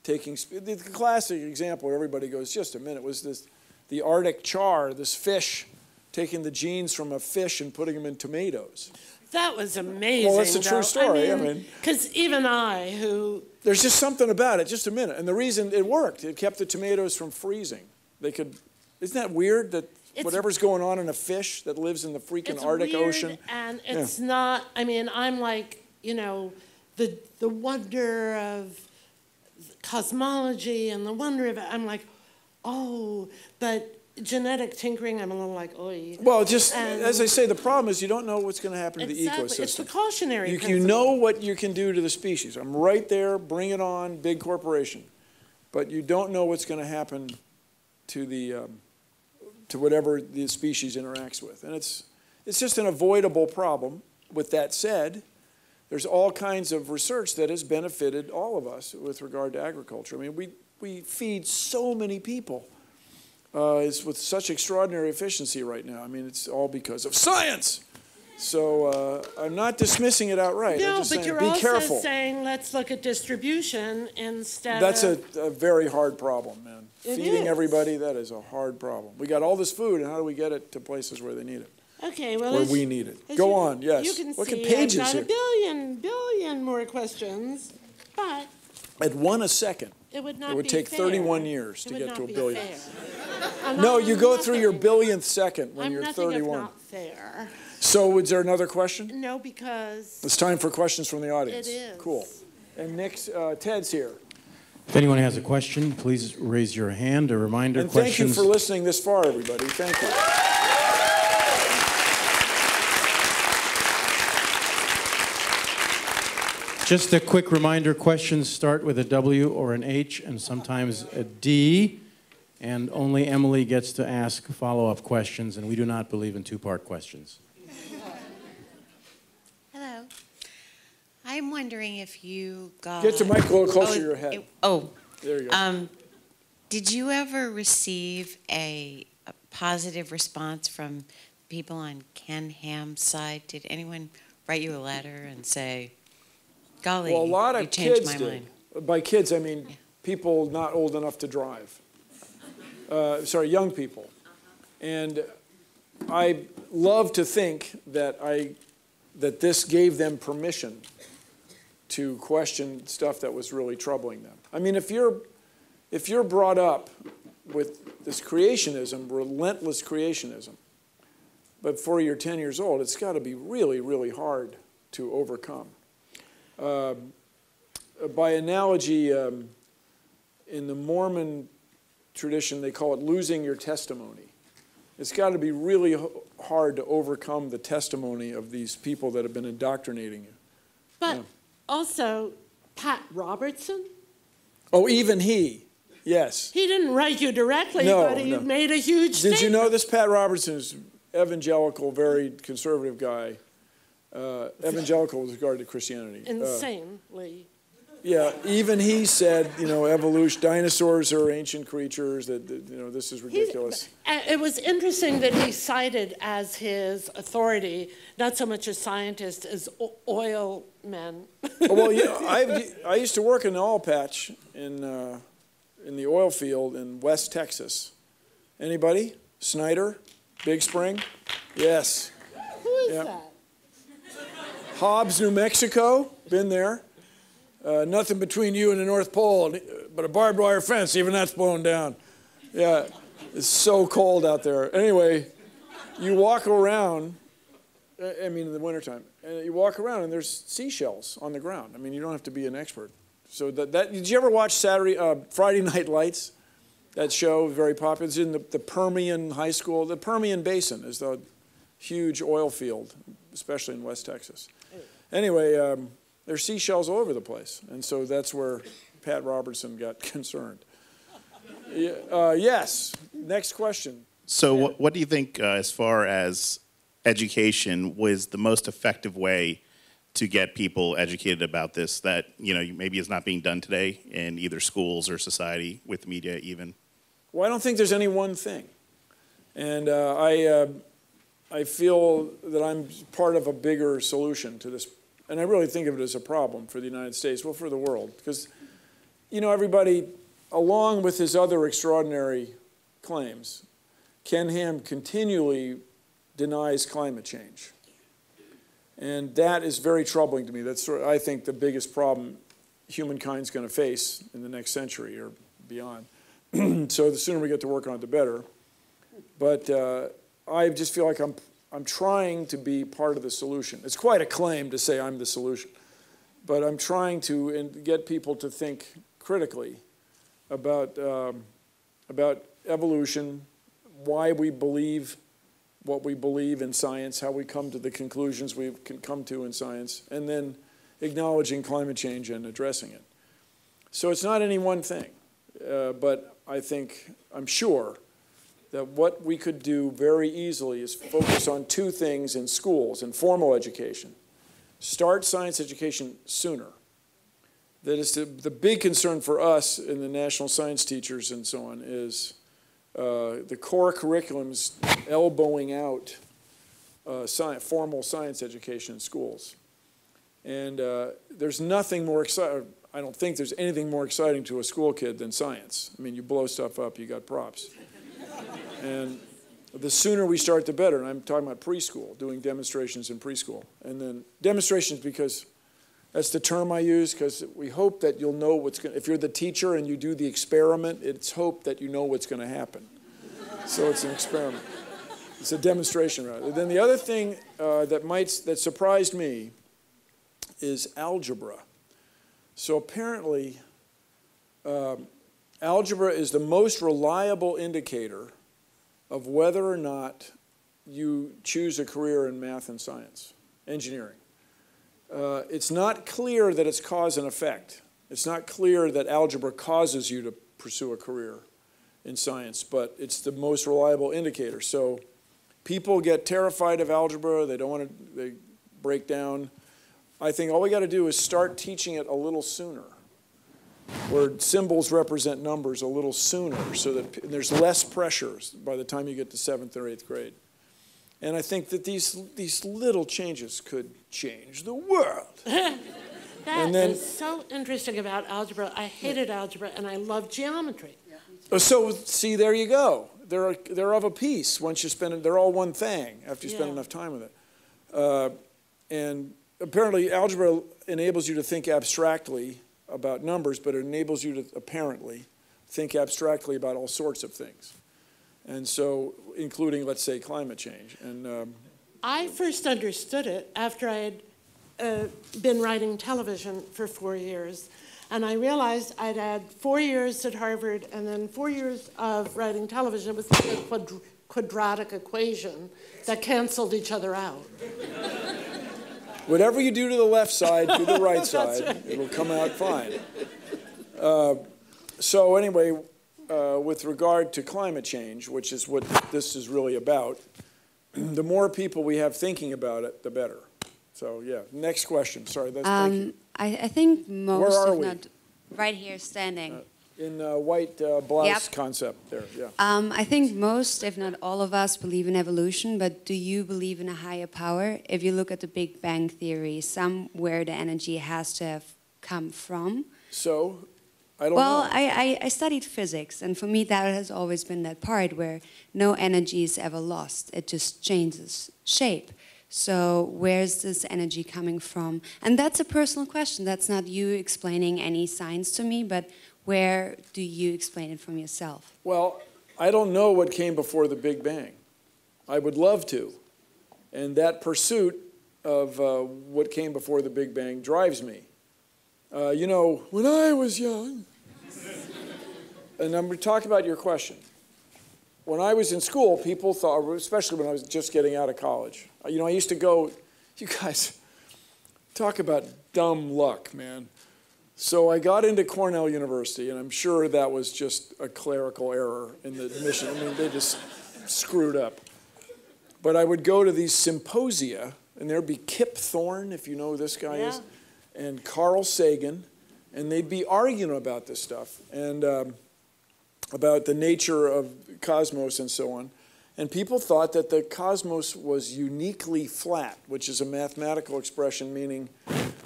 taking, the classic example where everybody goes, just a minute, was this, the Arctic char, this fish, taking the genes from a fish and putting them in tomatoes. That was amazing. Well, that's a true story. I mean, because I mean, even I, who... There's just something about it, just a minute. And the reason it worked, it kept the tomatoes from freezing. They could... Isn't that weird that whatever's going on in a fish that lives in the freaking Arctic Ocean? And it's yeah. not... I mean, I'm like, you know, the, the wonder of cosmology and the wonder of... I'm like, oh, but... Genetic tinkering, I'm a little like, oy. Well, just and as I say, the problem is you don't know what's going to happen exactly. to the ecosystem. It's the cautionary principle. You know what you can do to the species. I'm right there, bring it on, big corporation. But you don't know what's going to happen to the, um, to whatever the species interacts with. And it's, it's just an avoidable problem. With that said, there's all kinds of research that has benefited all of us with regard to agriculture. I mean, we, we feed so many people. Uh, it's with such extraordinary efficiency right now. I mean, it's all because of science. So uh, I'm not dismissing it outright. No, I'm just but saying, you're be also careful. saying let's look at distribution instead. That's of a, a very hard problem, man. It Feeding is. everybody, that is a hard problem. We got all this food, and how do we get it to places where they need it? Okay, well, where we need it. Go you, on. Yes. You can Look see, at pages I've got here. a billion, billion more questions, but at one a second. It would not It would be take fair. thirty-one years to get to a billion. No, you go nothing. through your billionth second when I'm you're nothing thirty-one. If not fair. So, is there another question? No, because it's time for questions from the audience. It is. Cool. And Nick's, uh, Ted's here. If anyone has a question, please raise your hand. A reminder, and questions. Thank you for listening this far, everybody. Thank you. Just a quick reminder, questions start with a W or an H and sometimes a D, and only Emily gets to ask follow-up questions, and we do not believe in two-part questions. Hello. I'm wondering if you got... Get the mic a little closer oh, to your head. It, oh. There you go. Um, did you ever receive a, a positive response from people on Ken Ham's side? Did anyone write you a letter and say... Golly, well, a lot of kids did. Mind. By kids, I mean yeah. people not old enough to drive. Uh, sorry, young people. And I love to think that I, that this gave them permission to question stuff that was really troubling them. I mean, if you're, if you're brought up with this creationism, relentless creationism, before you're ten years old, it's got to be really, really hard to overcome. Uh, by analogy, um, in the Mormon tradition, they call it losing your testimony. It's got to be really hard to overcome the testimony of these people that have been indoctrinating you. But yeah. Also, Pat Robertson? Oh, even he, yes. He didn't write you directly, no, but he no. made a huge statement. Did you know this? Pat Robertson is an evangelical, very conservative guy. Uh, evangelical with regard to Christianity. Insanely. Uh, yeah, even he said, you know, evolution, dinosaurs are ancient creatures, that, that you know, this is ridiculous. He, it was interesting that he cited as his authority, not so much a scientist as oil men. Oh, well, yeah, I, I used to work in the oil patch in, uh, in the oil field in West Texas. Anybody? Snyder? Big Spring? Yes. Who is yeah. that? Hobbs, New Mexico, been there. Uh, nothing between you and the North Pole, but a barbed wire fence, even that's blown down. Yeah, it's so cold out there. Anyway, you walk around, I mean in the wintertime, and you walk around and there's seashells on the ground. I mean, you don't have to be an expert. So that, that did you ever watch Saturday, uh, Friday Night Lights? That show, very popular. It's in the, the Permian High School. The Permian Basin is the huge oil field, especially in West Texas. Anyway, um, there's seashells all over the place, and so that's where Pat Robertson got concerned. Uh, yes, next question. So what, what do you think, uh, as far as education, was the most effective way to get people educated about this that, you know, maybe is not being done today in either schools or society, with media even? Well, I don't think there's any one thing. And uh, I... Uh, I feel that I'm part of a bigger solution to this, and I really think of it as a problem for the United States, well, for the world, because, you know, everybody, along with his other extraordinary claims, Ken Ham continually denies climate change, and that is very troubling to me. That's, sort of, I think, the biggest problem humankind's going to face in the next century or beyond. So the sooner we get to work on it, the better. But Uh, I just feel like I'm, I'm trying to be part of the solution. It's quite a claim to say I'm the solution. But I'm trying to get people to think critically about, um, about evolution, why we believe what we believe in science, how we come to the conclusions we can come to in science, and then acknowledging climate change and addressing it. So it's not any one thing. Uh, but I think, I'm sure, that what we could do very easily is focus on two things in schools, in formal education. Start science education sooner. That is the, the big concern for us and the national science teachers and so on is uh, the core curriculums elbowing out uh, science, formal science education in schools. And uh, there's nothing more exciting, I don't think there's anything more exciting to a school kid than science. I mean, you blow stuff up, you got props. And the sooner we start, the better. And I'm talking about preschool, doing demonstrations in preschool. And then demonstrations, because that's the term I use, because we hope that you'll know what's going to, if you're the teacher and you do the experiment, it's hope that you know what's going to happen. So it's an experiment. It's a demonstration, rather. And then the other thing uh, that, might, that surprised me is algebra. So apparently, um, algebra is the most reliable indicator of whether or not you choose a career in math and science, engineering. Uh, it's not clear that it's cause and effect. It's not clear that algebra causes you to pursue a career in science, but it's the most reliable indicator. So people get terrified of algebra. They don't want to, they break down. I think all we got to do is start teaching it a little sooner, where symbols represent numbers a little sooner so that there's less pressure by the time you get to seventh or eighth grade. And I think that these, these little changes could change the world. That and then, is so interesting about algebra. I hated yeah. algebra, and I love geometry. Yeah, so, see, there you go. They're, they're of a piece once you spend it. They're all one thing after you yeah. spend enough time with it. Uh, and apparently, algebra enables you to think abstractly about numbers, but it enables you to, apparently, think abstractly about all sorts of things. And so, including, let's say, climate change. And um, I first understood it after I had Uh, been writing television for four years, and I realized I'd had four years at Harvard and then four years of writing television with a quadr quadratic equation that canceled each other out. Whatever you do to the left side, to the right side, right. it'll come out fine. Uh, so anyway, uh, with regard to climate change, which is what this is really about, the more people we have thinking about it, the better. So yeah, next question. Sorry, that's um, thank you. I, I think most. Where are we? Not right here, standing. Uh, in uh, white uh, blouse yep. concept there. Yeah. Um, I think most, if not all of us, believe in evolution. But do you believe in a higher power? If you look at the Big Bang theory, somewhere the energy has to have come from. So, I don't. Well, know. I, I I studied physics, and for me that has always been that part where no energy is ever lost. It just changes shape. So where's this energy coming from? And that's a personal question. That's not you explaining any science to me, but where do you explain it from yourself? Well, I don't know what came before the Big Bang. I would love to. And that pursuit of uh, what came before the Big Bang drives me. Uh, you know, when I was young, and I'm talking about your question. When I was in school, people thought, especially when I was just getting out of college, you know, I used to go, you guys, talk about dumb luck, man. So I got into Cornell University, and I'm sure that was just a clerical error in the admission. I mean, they just screwed up. But I would go to these symposia, and there'd be Kip Thorne, if you know who this guy yeah. is, and Carl Sagan, and they'd be arguing about this stuff. And um, about the nature of cosmos and so on. And people thought that the cosmos was uniquely flat, which is a mathematical expression meaning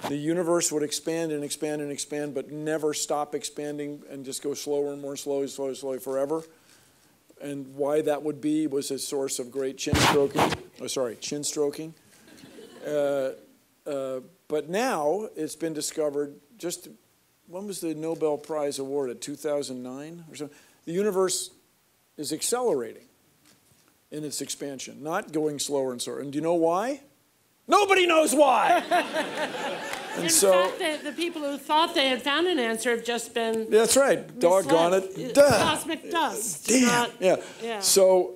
the universe would expand and expand and expand, but never stop expanding and just go slower and more slowly, slowly, slowly forever. And why that would be was a source of great chin stroking. Oh, sorry, chin stroking. Uh, uh, but now it's been discovered just, when was the Nobel Prize awarded, two thousand nine or something? The universe is accelerating in its expansion, not going slower and slower. And do you know why? Nobody knows why! And in so, fact, the, the people who thought they had found an answer have just been... That's right. Doggone it. Cosmic dust. Damn. Not, yeah. yeah. So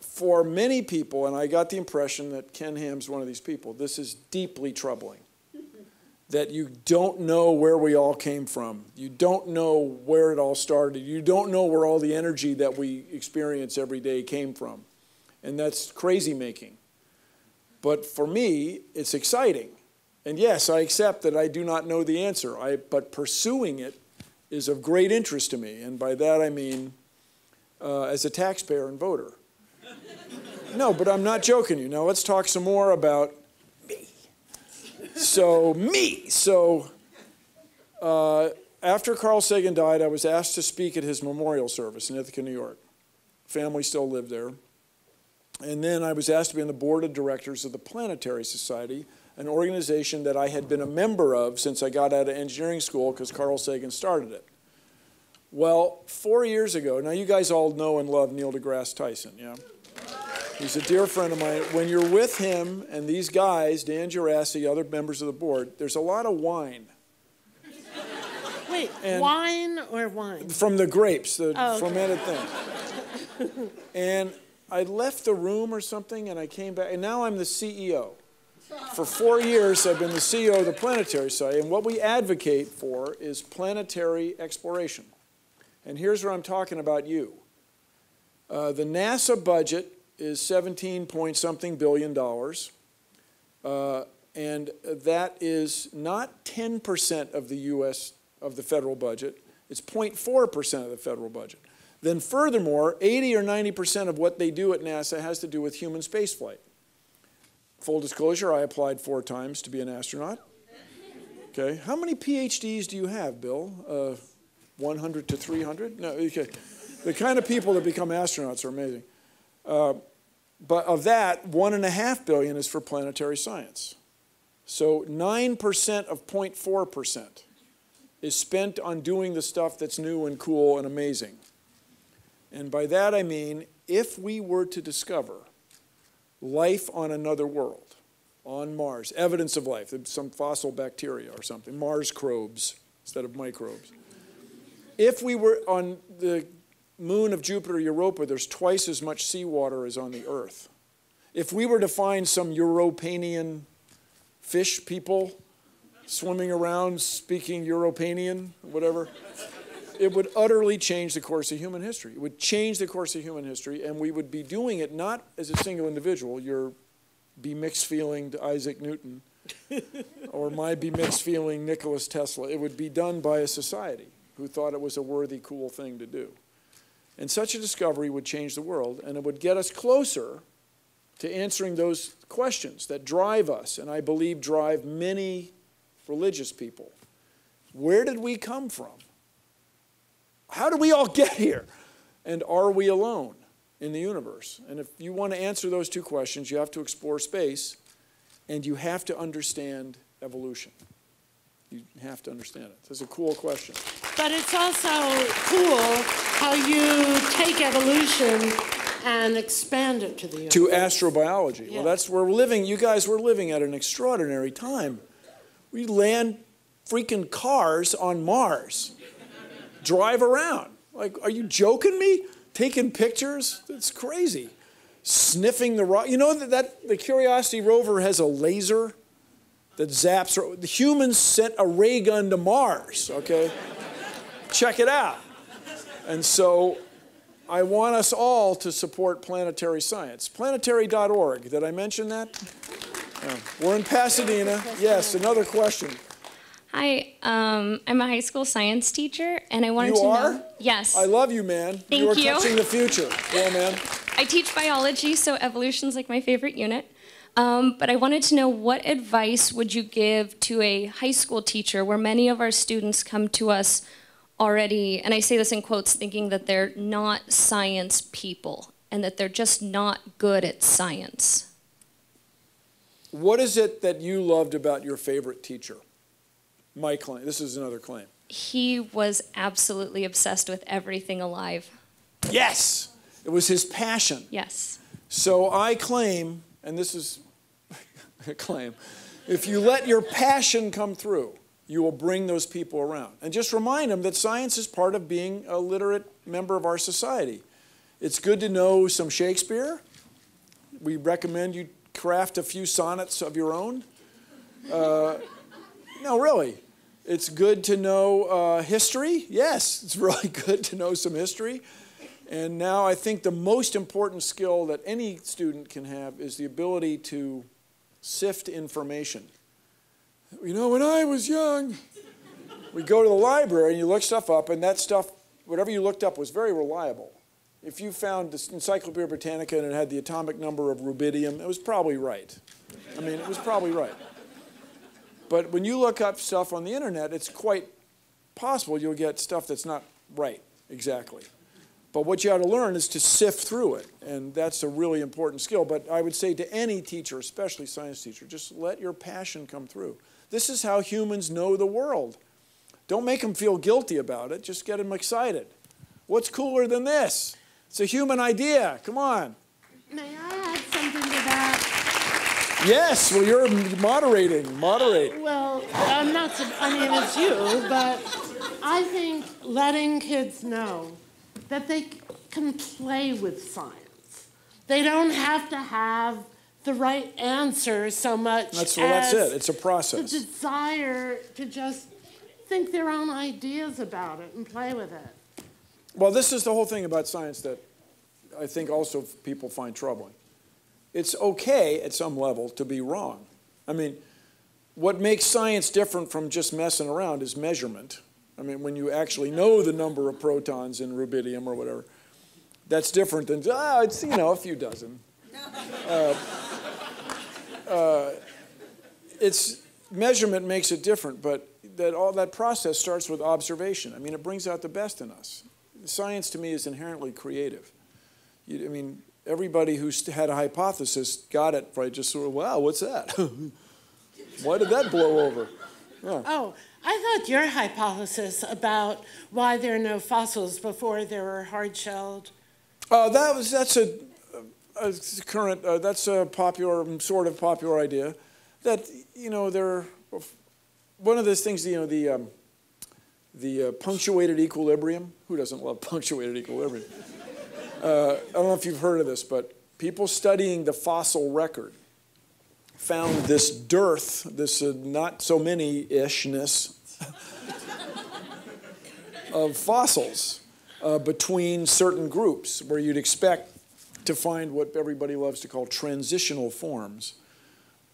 for many people, and I got the impression that Ken Ham's one of these people, this is deeply troubling. That you don't know where we all came from. You don't know where it all started. You don't know where all the energy that we experience every day came from. And that's crazy making. But for me, it's exciting. And yes, I accept that I do not know the answer, I, but pursuing it is of great interest to me. And by that I mean uh, as a taxpayer and voter. No, but I'm not joking you. Now let's talk some more about So me, so uh, after Carl Sagan died, I was asked to speak at his memorial service in Ithaca, New York. Family still lived there. And then I was asked to be on the board of directors of the Planetary Society, an organization that I had been a member of since I got out of engineering school because Carl Sagan started it. Well, four years ago, now you guys all know and love Neil deGrasse Tyson, yeah? He's a dear friend of mine. When you're with him and these guys, Dan Jurassi, other members of the board, there's a lot of wine. Wait, and wine or wine? From the grapes, the oh, okay. fermented thing. And I left the room or something, and I came back. And now I'm the C E O. For four years, I've been the C E O of the Planetary Society. And what we advocate for is planetary exploration. And here's where I'm talking about you. Uh, the NASA budget is seventeen point something billion dollars, uh, and that is not ten percent of the U S of the federal budget. It's zero point four percent of the federal budget. Then furthermore, eighty or ninety percent of what they do at NASA has to do with human spaceflight. Full disclosure, I applied four times to be an astronaut. Okay, how many PhDs do you have, Bill? Uh, one hundred to three hundred? No, okay. The kind of people that become astronauts are amazing. Uh, but of that, one and a half billion is for planetary science. So nine percent of zero point four percent is spent on doing the stuff that's new and cool and amazing. And by that I mean, if we were to discover life on another world, on Mars, evidence of life, some fossil bacteria or something, Mars crobes instead of microbes. If we were on the moon of Jupiter, Europa, there's twice as much seawater as on the Earth. If we were to find some Europanian fish people swimming around speaking Europanian, whatever, it would utterly change the course of human history. It would change the course of human history, and we would be doing it not as a single individual, your be-mixed feeling Isaac Newton or my be-mixed feeling Nikola Tesla. It would be done by a society who thought it was a worthy, cool thing to do. And such a discovery would change the world, and it would get us closer to answering those questions that drive us, and I believe drive many religious people. Where did we come from? How did we all get here? And are we alone in the universe? And if you want to answer those two questions, you have to explore space, and you have to understand evolution. You have to understand it. That's a cool question. But it's also cool how you take evolution and expand it to the universe. To astrobiology. Yeah. Well, that's where we're living. You guys were living at an extraordinary time. We land freaking cars on Mars. Drive around. Like, are you joking me? Taking pictures? That's crazy. Sniffing the rock. You know that, that the Curiosity Rover has a laser that zaps. The humans sent a ray gun to Mars, okay? Check it out. And so I want us all to support planetary science. Planetary dot org, did I mention that? Yeah. We're in Pasadena. Yes, another question. Hi, um, I'm a high school science teacher, and I wanted you to are? know... Yes. I love you, man. Thank you. Are you are touching the future. Yeah, man. I teach biology, so evolution's like my favorite unit. Um, but I wanted to know, what advice would you give to a high school teacher where many of our students come to us already, and I say this in quotes, thinking that they're not science people and that they're just not good at science? What is it that you loved about your favorite teacher? My claim. This is another claim. He was absolutely obsessed with everything alive. Yes! It was his passion. Yes. So I claim, and this is a claim, if you let your passion come through, you will bring those people around. And just remind them that science is part of being a literate member of our society. It's good to know some Shakespeare. We recommend you craft a few sonnets of your own. Uh, no, really. It's good to know uh, history. Yes, it's really good to know some history. And now I think the most important skill that any student can have is the ability to sift information. You know, when I was young, we go to the library and you look stuff up, and that stuff, whatever you looked up was very reliable. If you found the Encyclopedia Britannica and it had the atomic number of rubidium, it was probably right. I mean, it was probably right. But when you look up stuff on the internet, it's quite possible you'll get stuff that's not right, exactly. But what you have to learn is to sift through it, and that's a really important skill. But I would say to any teacher, especially science teacher, just let your passion come through. This is how humans know the world. Don't make them feel guilty about it. Just get them excited. What's cooler than this? It's a human idea. Come on. May I add something to that? Yes. Well, you're moderating. Moderate. Well, I'm not. I mean, it's you, but I think letting kids know that they can play with science. They don't have to have the right answer so much. That's, well, as that's it. It's a process. The desire to just think their own ideas about it and play with it. Well, this is the whole thing about science that I think also people find troubling. It's okay at some level to be wrong. I mean, what makes science different from just messing around is measurement. I mean, when you actually know the number of protons in rubidium or whatever, that's different than, ah, oh, it's, you know, a few dozen. Uh, uh, it's, measurement makes it different, but that all that process starts with observation. I mean, it brings out the best in us. Science, to me, is inherently creative. You, I mean, everybody who had a hypothesis got it by just sort of, wow, what's that? Why did that blow over? Yeah. Oh, I thought your hypothesis about why there are no fossils before there were hard-shelled. Uh, that was, that's a, a current, uh, that's a popular, sort of popular idea. That, you know, there, one of those things, you know, the, um, the uh, punctuated equilibrium. Who doesn't love punctuated equilibrium? uh, I don't know if you've heard of this, but people studying the fossil record found this dearth, this uh, not so many-ishness of fossils uh, between certain groups, where you'd expect to find what everybody loves to call transitional forms.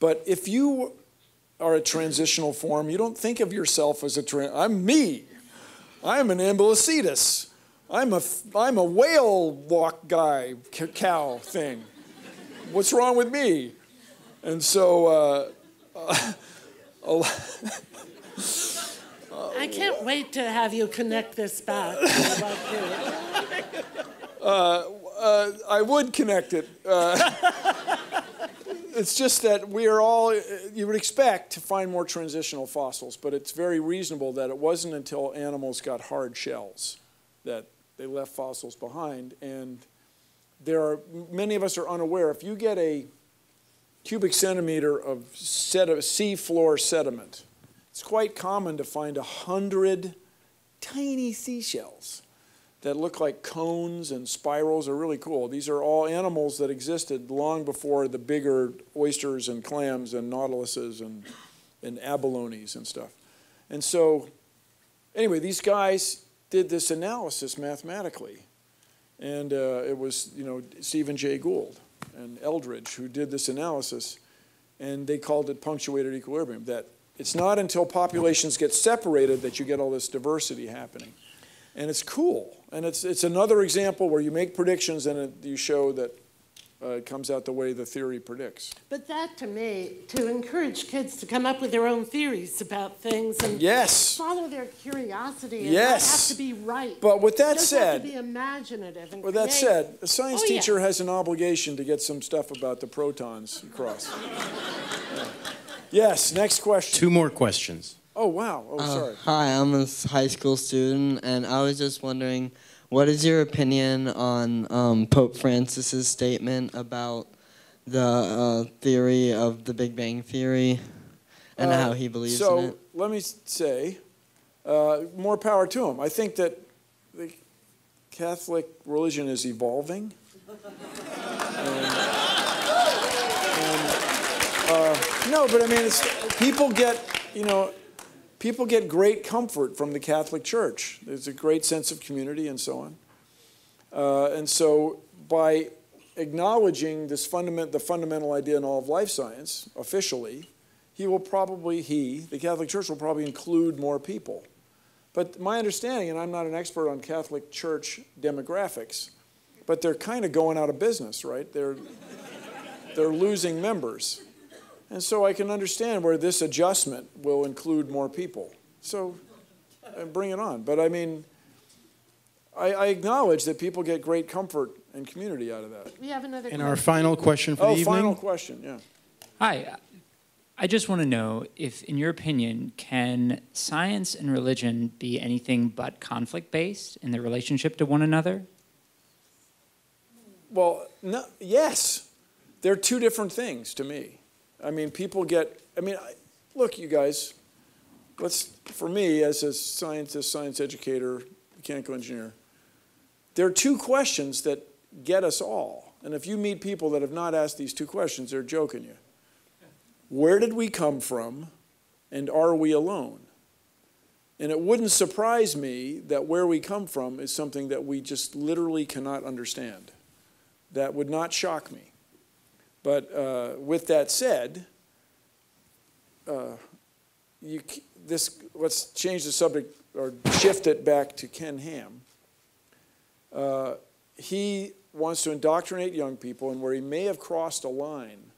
But if you are a transitional form, you don't think of yourself as a trans. I'm me. I'm an ambulicetus. I'm a, I'm a whale walk guy, cow thing. What's wrong with me? And so... Uh, uh, I can't wait to have you connect this back. uh, uh, I would connect it. Uh, It's just that we are all, you would expect to find more transitional fossils, but it's very reasonable that it wasn't until animals got hard shells that they left fossils behind. And there are, many of us are unaware, if you get a cubic centimeter of seafloor sediment, it's quite common to find a hundred tiny seashells that look like cones and spirals. Are really cool. These are all animals that existed long before the bigger oysters and clams and nautiluses and, and abalones and stuff. And so, anyway, these guys did this analysis mathematically. And uh, it was, you know, Stephen Jay Gould and Eldridge who did this analysis. And they called it punctuated equilibrium, that it's not until populations get separated that you get all this diversity happening. And it's cool. And it's, it's another example where you make predictions and it, you show that uh, it comes out the way the theory predicts. But that, to me, to encourage kids to come up with their own theories about things and yes. follow their curiosity and yes. not have to be right. But with that said, have to be imaginative and with creative. That said, a science oh, teacher yeah. has an obligation to get some stuff about the protons across. yeah. Yes, next question. Two more questions. Oh, wow. Oh, sorry. Uh, hi, I'm a high school student, and I was just wondering, what is your opinion on um, Pope Francis's statement about the uh, theory of the Big Bang Theory and uh, how he believes so in it? So let me say, uh, more power to him. I think that the Catholic religion is evolving. and, and, uh, no, but I mean, it's, people get, you know, people get great comfort from the Catholic Church. There's a great sense of community and so on. Uh, and so by acknowledging this fundament, the fundamental idea in all of life science officially, he will probably, he, the Catholic Church will probably include more people. But my understanding, and I'm not an expert on Catholic Church demographics, but they're kind of going out of business, right? They're, they're losing members. And so I can understand where this adjustment will include more people. So uh, bring it on. But I mean, I, I acknowledge that people get great comfort and community out of that. We have another question. And our final question for the evening. Oh, final question, yeah. Hi. I just want to know if, in your opinion, can science and religion be anything but conflict-based in their relationship to one another? Well, no, yes. They're two different things to me. I mean, people get, I mean, I, look, you guys, let's, for me, as a scientist, science educator, mechanical engineer, there are two questions that get us all. And if you meet people that have not asked these two questions, they're joking you. Where did we come from, and are we alone? And it wouldn't surprise me that where we come from is something that we just literally cannot understand. That would not shock me. But uh, with that said, uh, you, this, let's change the subject or shift it back to Ken Ham. Uh, he wants to indoctrinate young people, and where he may have crossed a line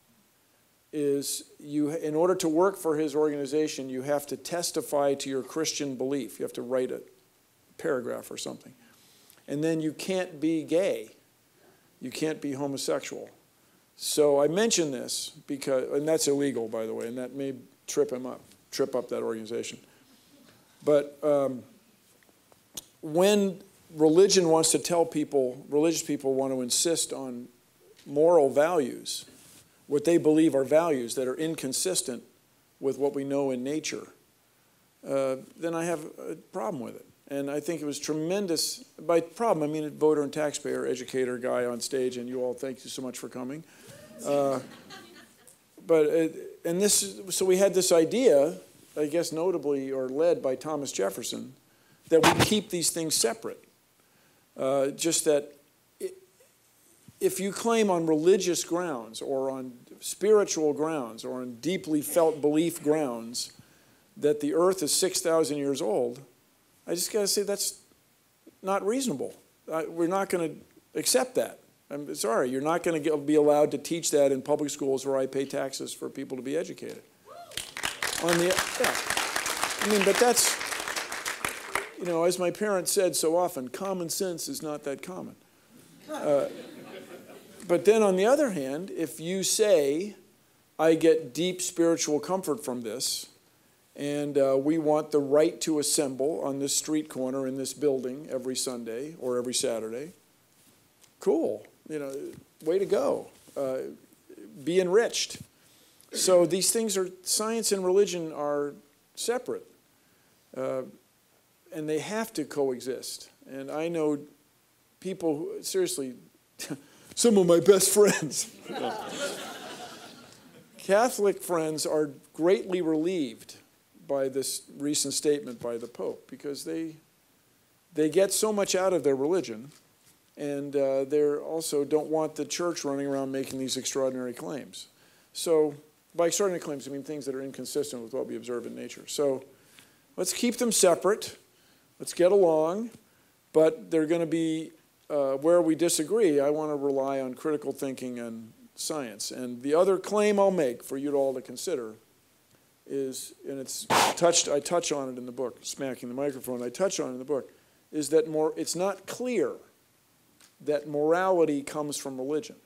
is you, in order to work for his organization, you have to testify to your Christian belief. You have to write a paragraph or something. And then you can't be gay. You can't be homosexual. So I mention this because, and that's illegal, by the way, and that may trip him up, trip up that organization. But um, when religion wants to tell people, religious people want to insist on moral values, what they believe are values that are inconsistent with what we know in nature, uh, then I have a problem with it. And I think it was tremendous. By problem, I mean a voter and taxpayer educator guy on stage, and you all, thank you so much for coming. Uh, but, it, and this, so we had this idea, I guess notably or led by Thomas Jefferson, that we keep these things separate. Uh, just that it, if you claim on religious grounds or on spiritual grounds or on deeply felt belief grounds that the earth is six thousand years old, I just got to say that's not reasonable. I, we're not going to accept that. I'm sorry, you're not going to be allowed to teach that in public schools where I pay taxes for people to be educated. On the, yeah. I mean, but that's, you know, as my parents said so often, common sense is not that common. Uh, but then on the other hand, if you say, I get deep spiritual comfort from this, and uh, we want the right to assemble on this street corner in this building every Sunday or every Saturday, cool, you know, way to go. Uh, be enriched. So these things are, science and religion are separate, uh, and they have to coexist. And I know people who, seriously, some of my best friends, Catholic friends are greatly relieved by this recent statement by the Pope, because they, they get so much out of their religion, and uh, they also don't want the church running around making these extraordinary claims. So, by extraordinary claims, I mean things that are inconsistent with what we observe in nature. So let's keep them separate. Let's get along. But they're going to be, uh, where we disagree, I want to rely on critical thinking and science. And the other claim I'll make for you all to consider is, and it's touched, I touch on it in the book, smacking the microphone, I touch on it in the book, is that more, it's not clear that morality comes from religion.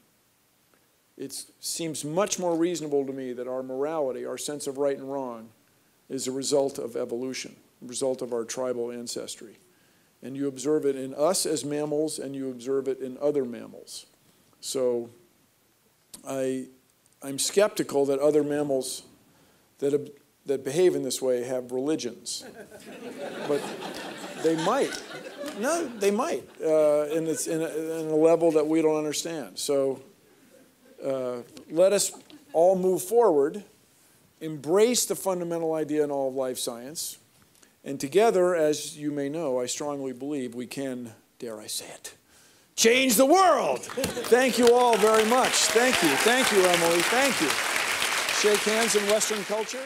It seems much more reasonable to me that our morality, our sense of right and wrong, is a result of evolution, a result of our tribal ancestry. And you observe it in us as mammals, and you observe it in other mammals. So I, I'm skeptical that other mammals that, that behave in this way have religions. But they might. No, they might, uh, and it's in a, in a level that we don't understand. So. Uh, let us all move forward, embrace the fundamental idea in all of life science, and together, as you may know, I strongly believe we can, dare I say it, change the world. Thank you all very much. Thank you. Thank you, Emily. Thank you. Shake hands in Western culture.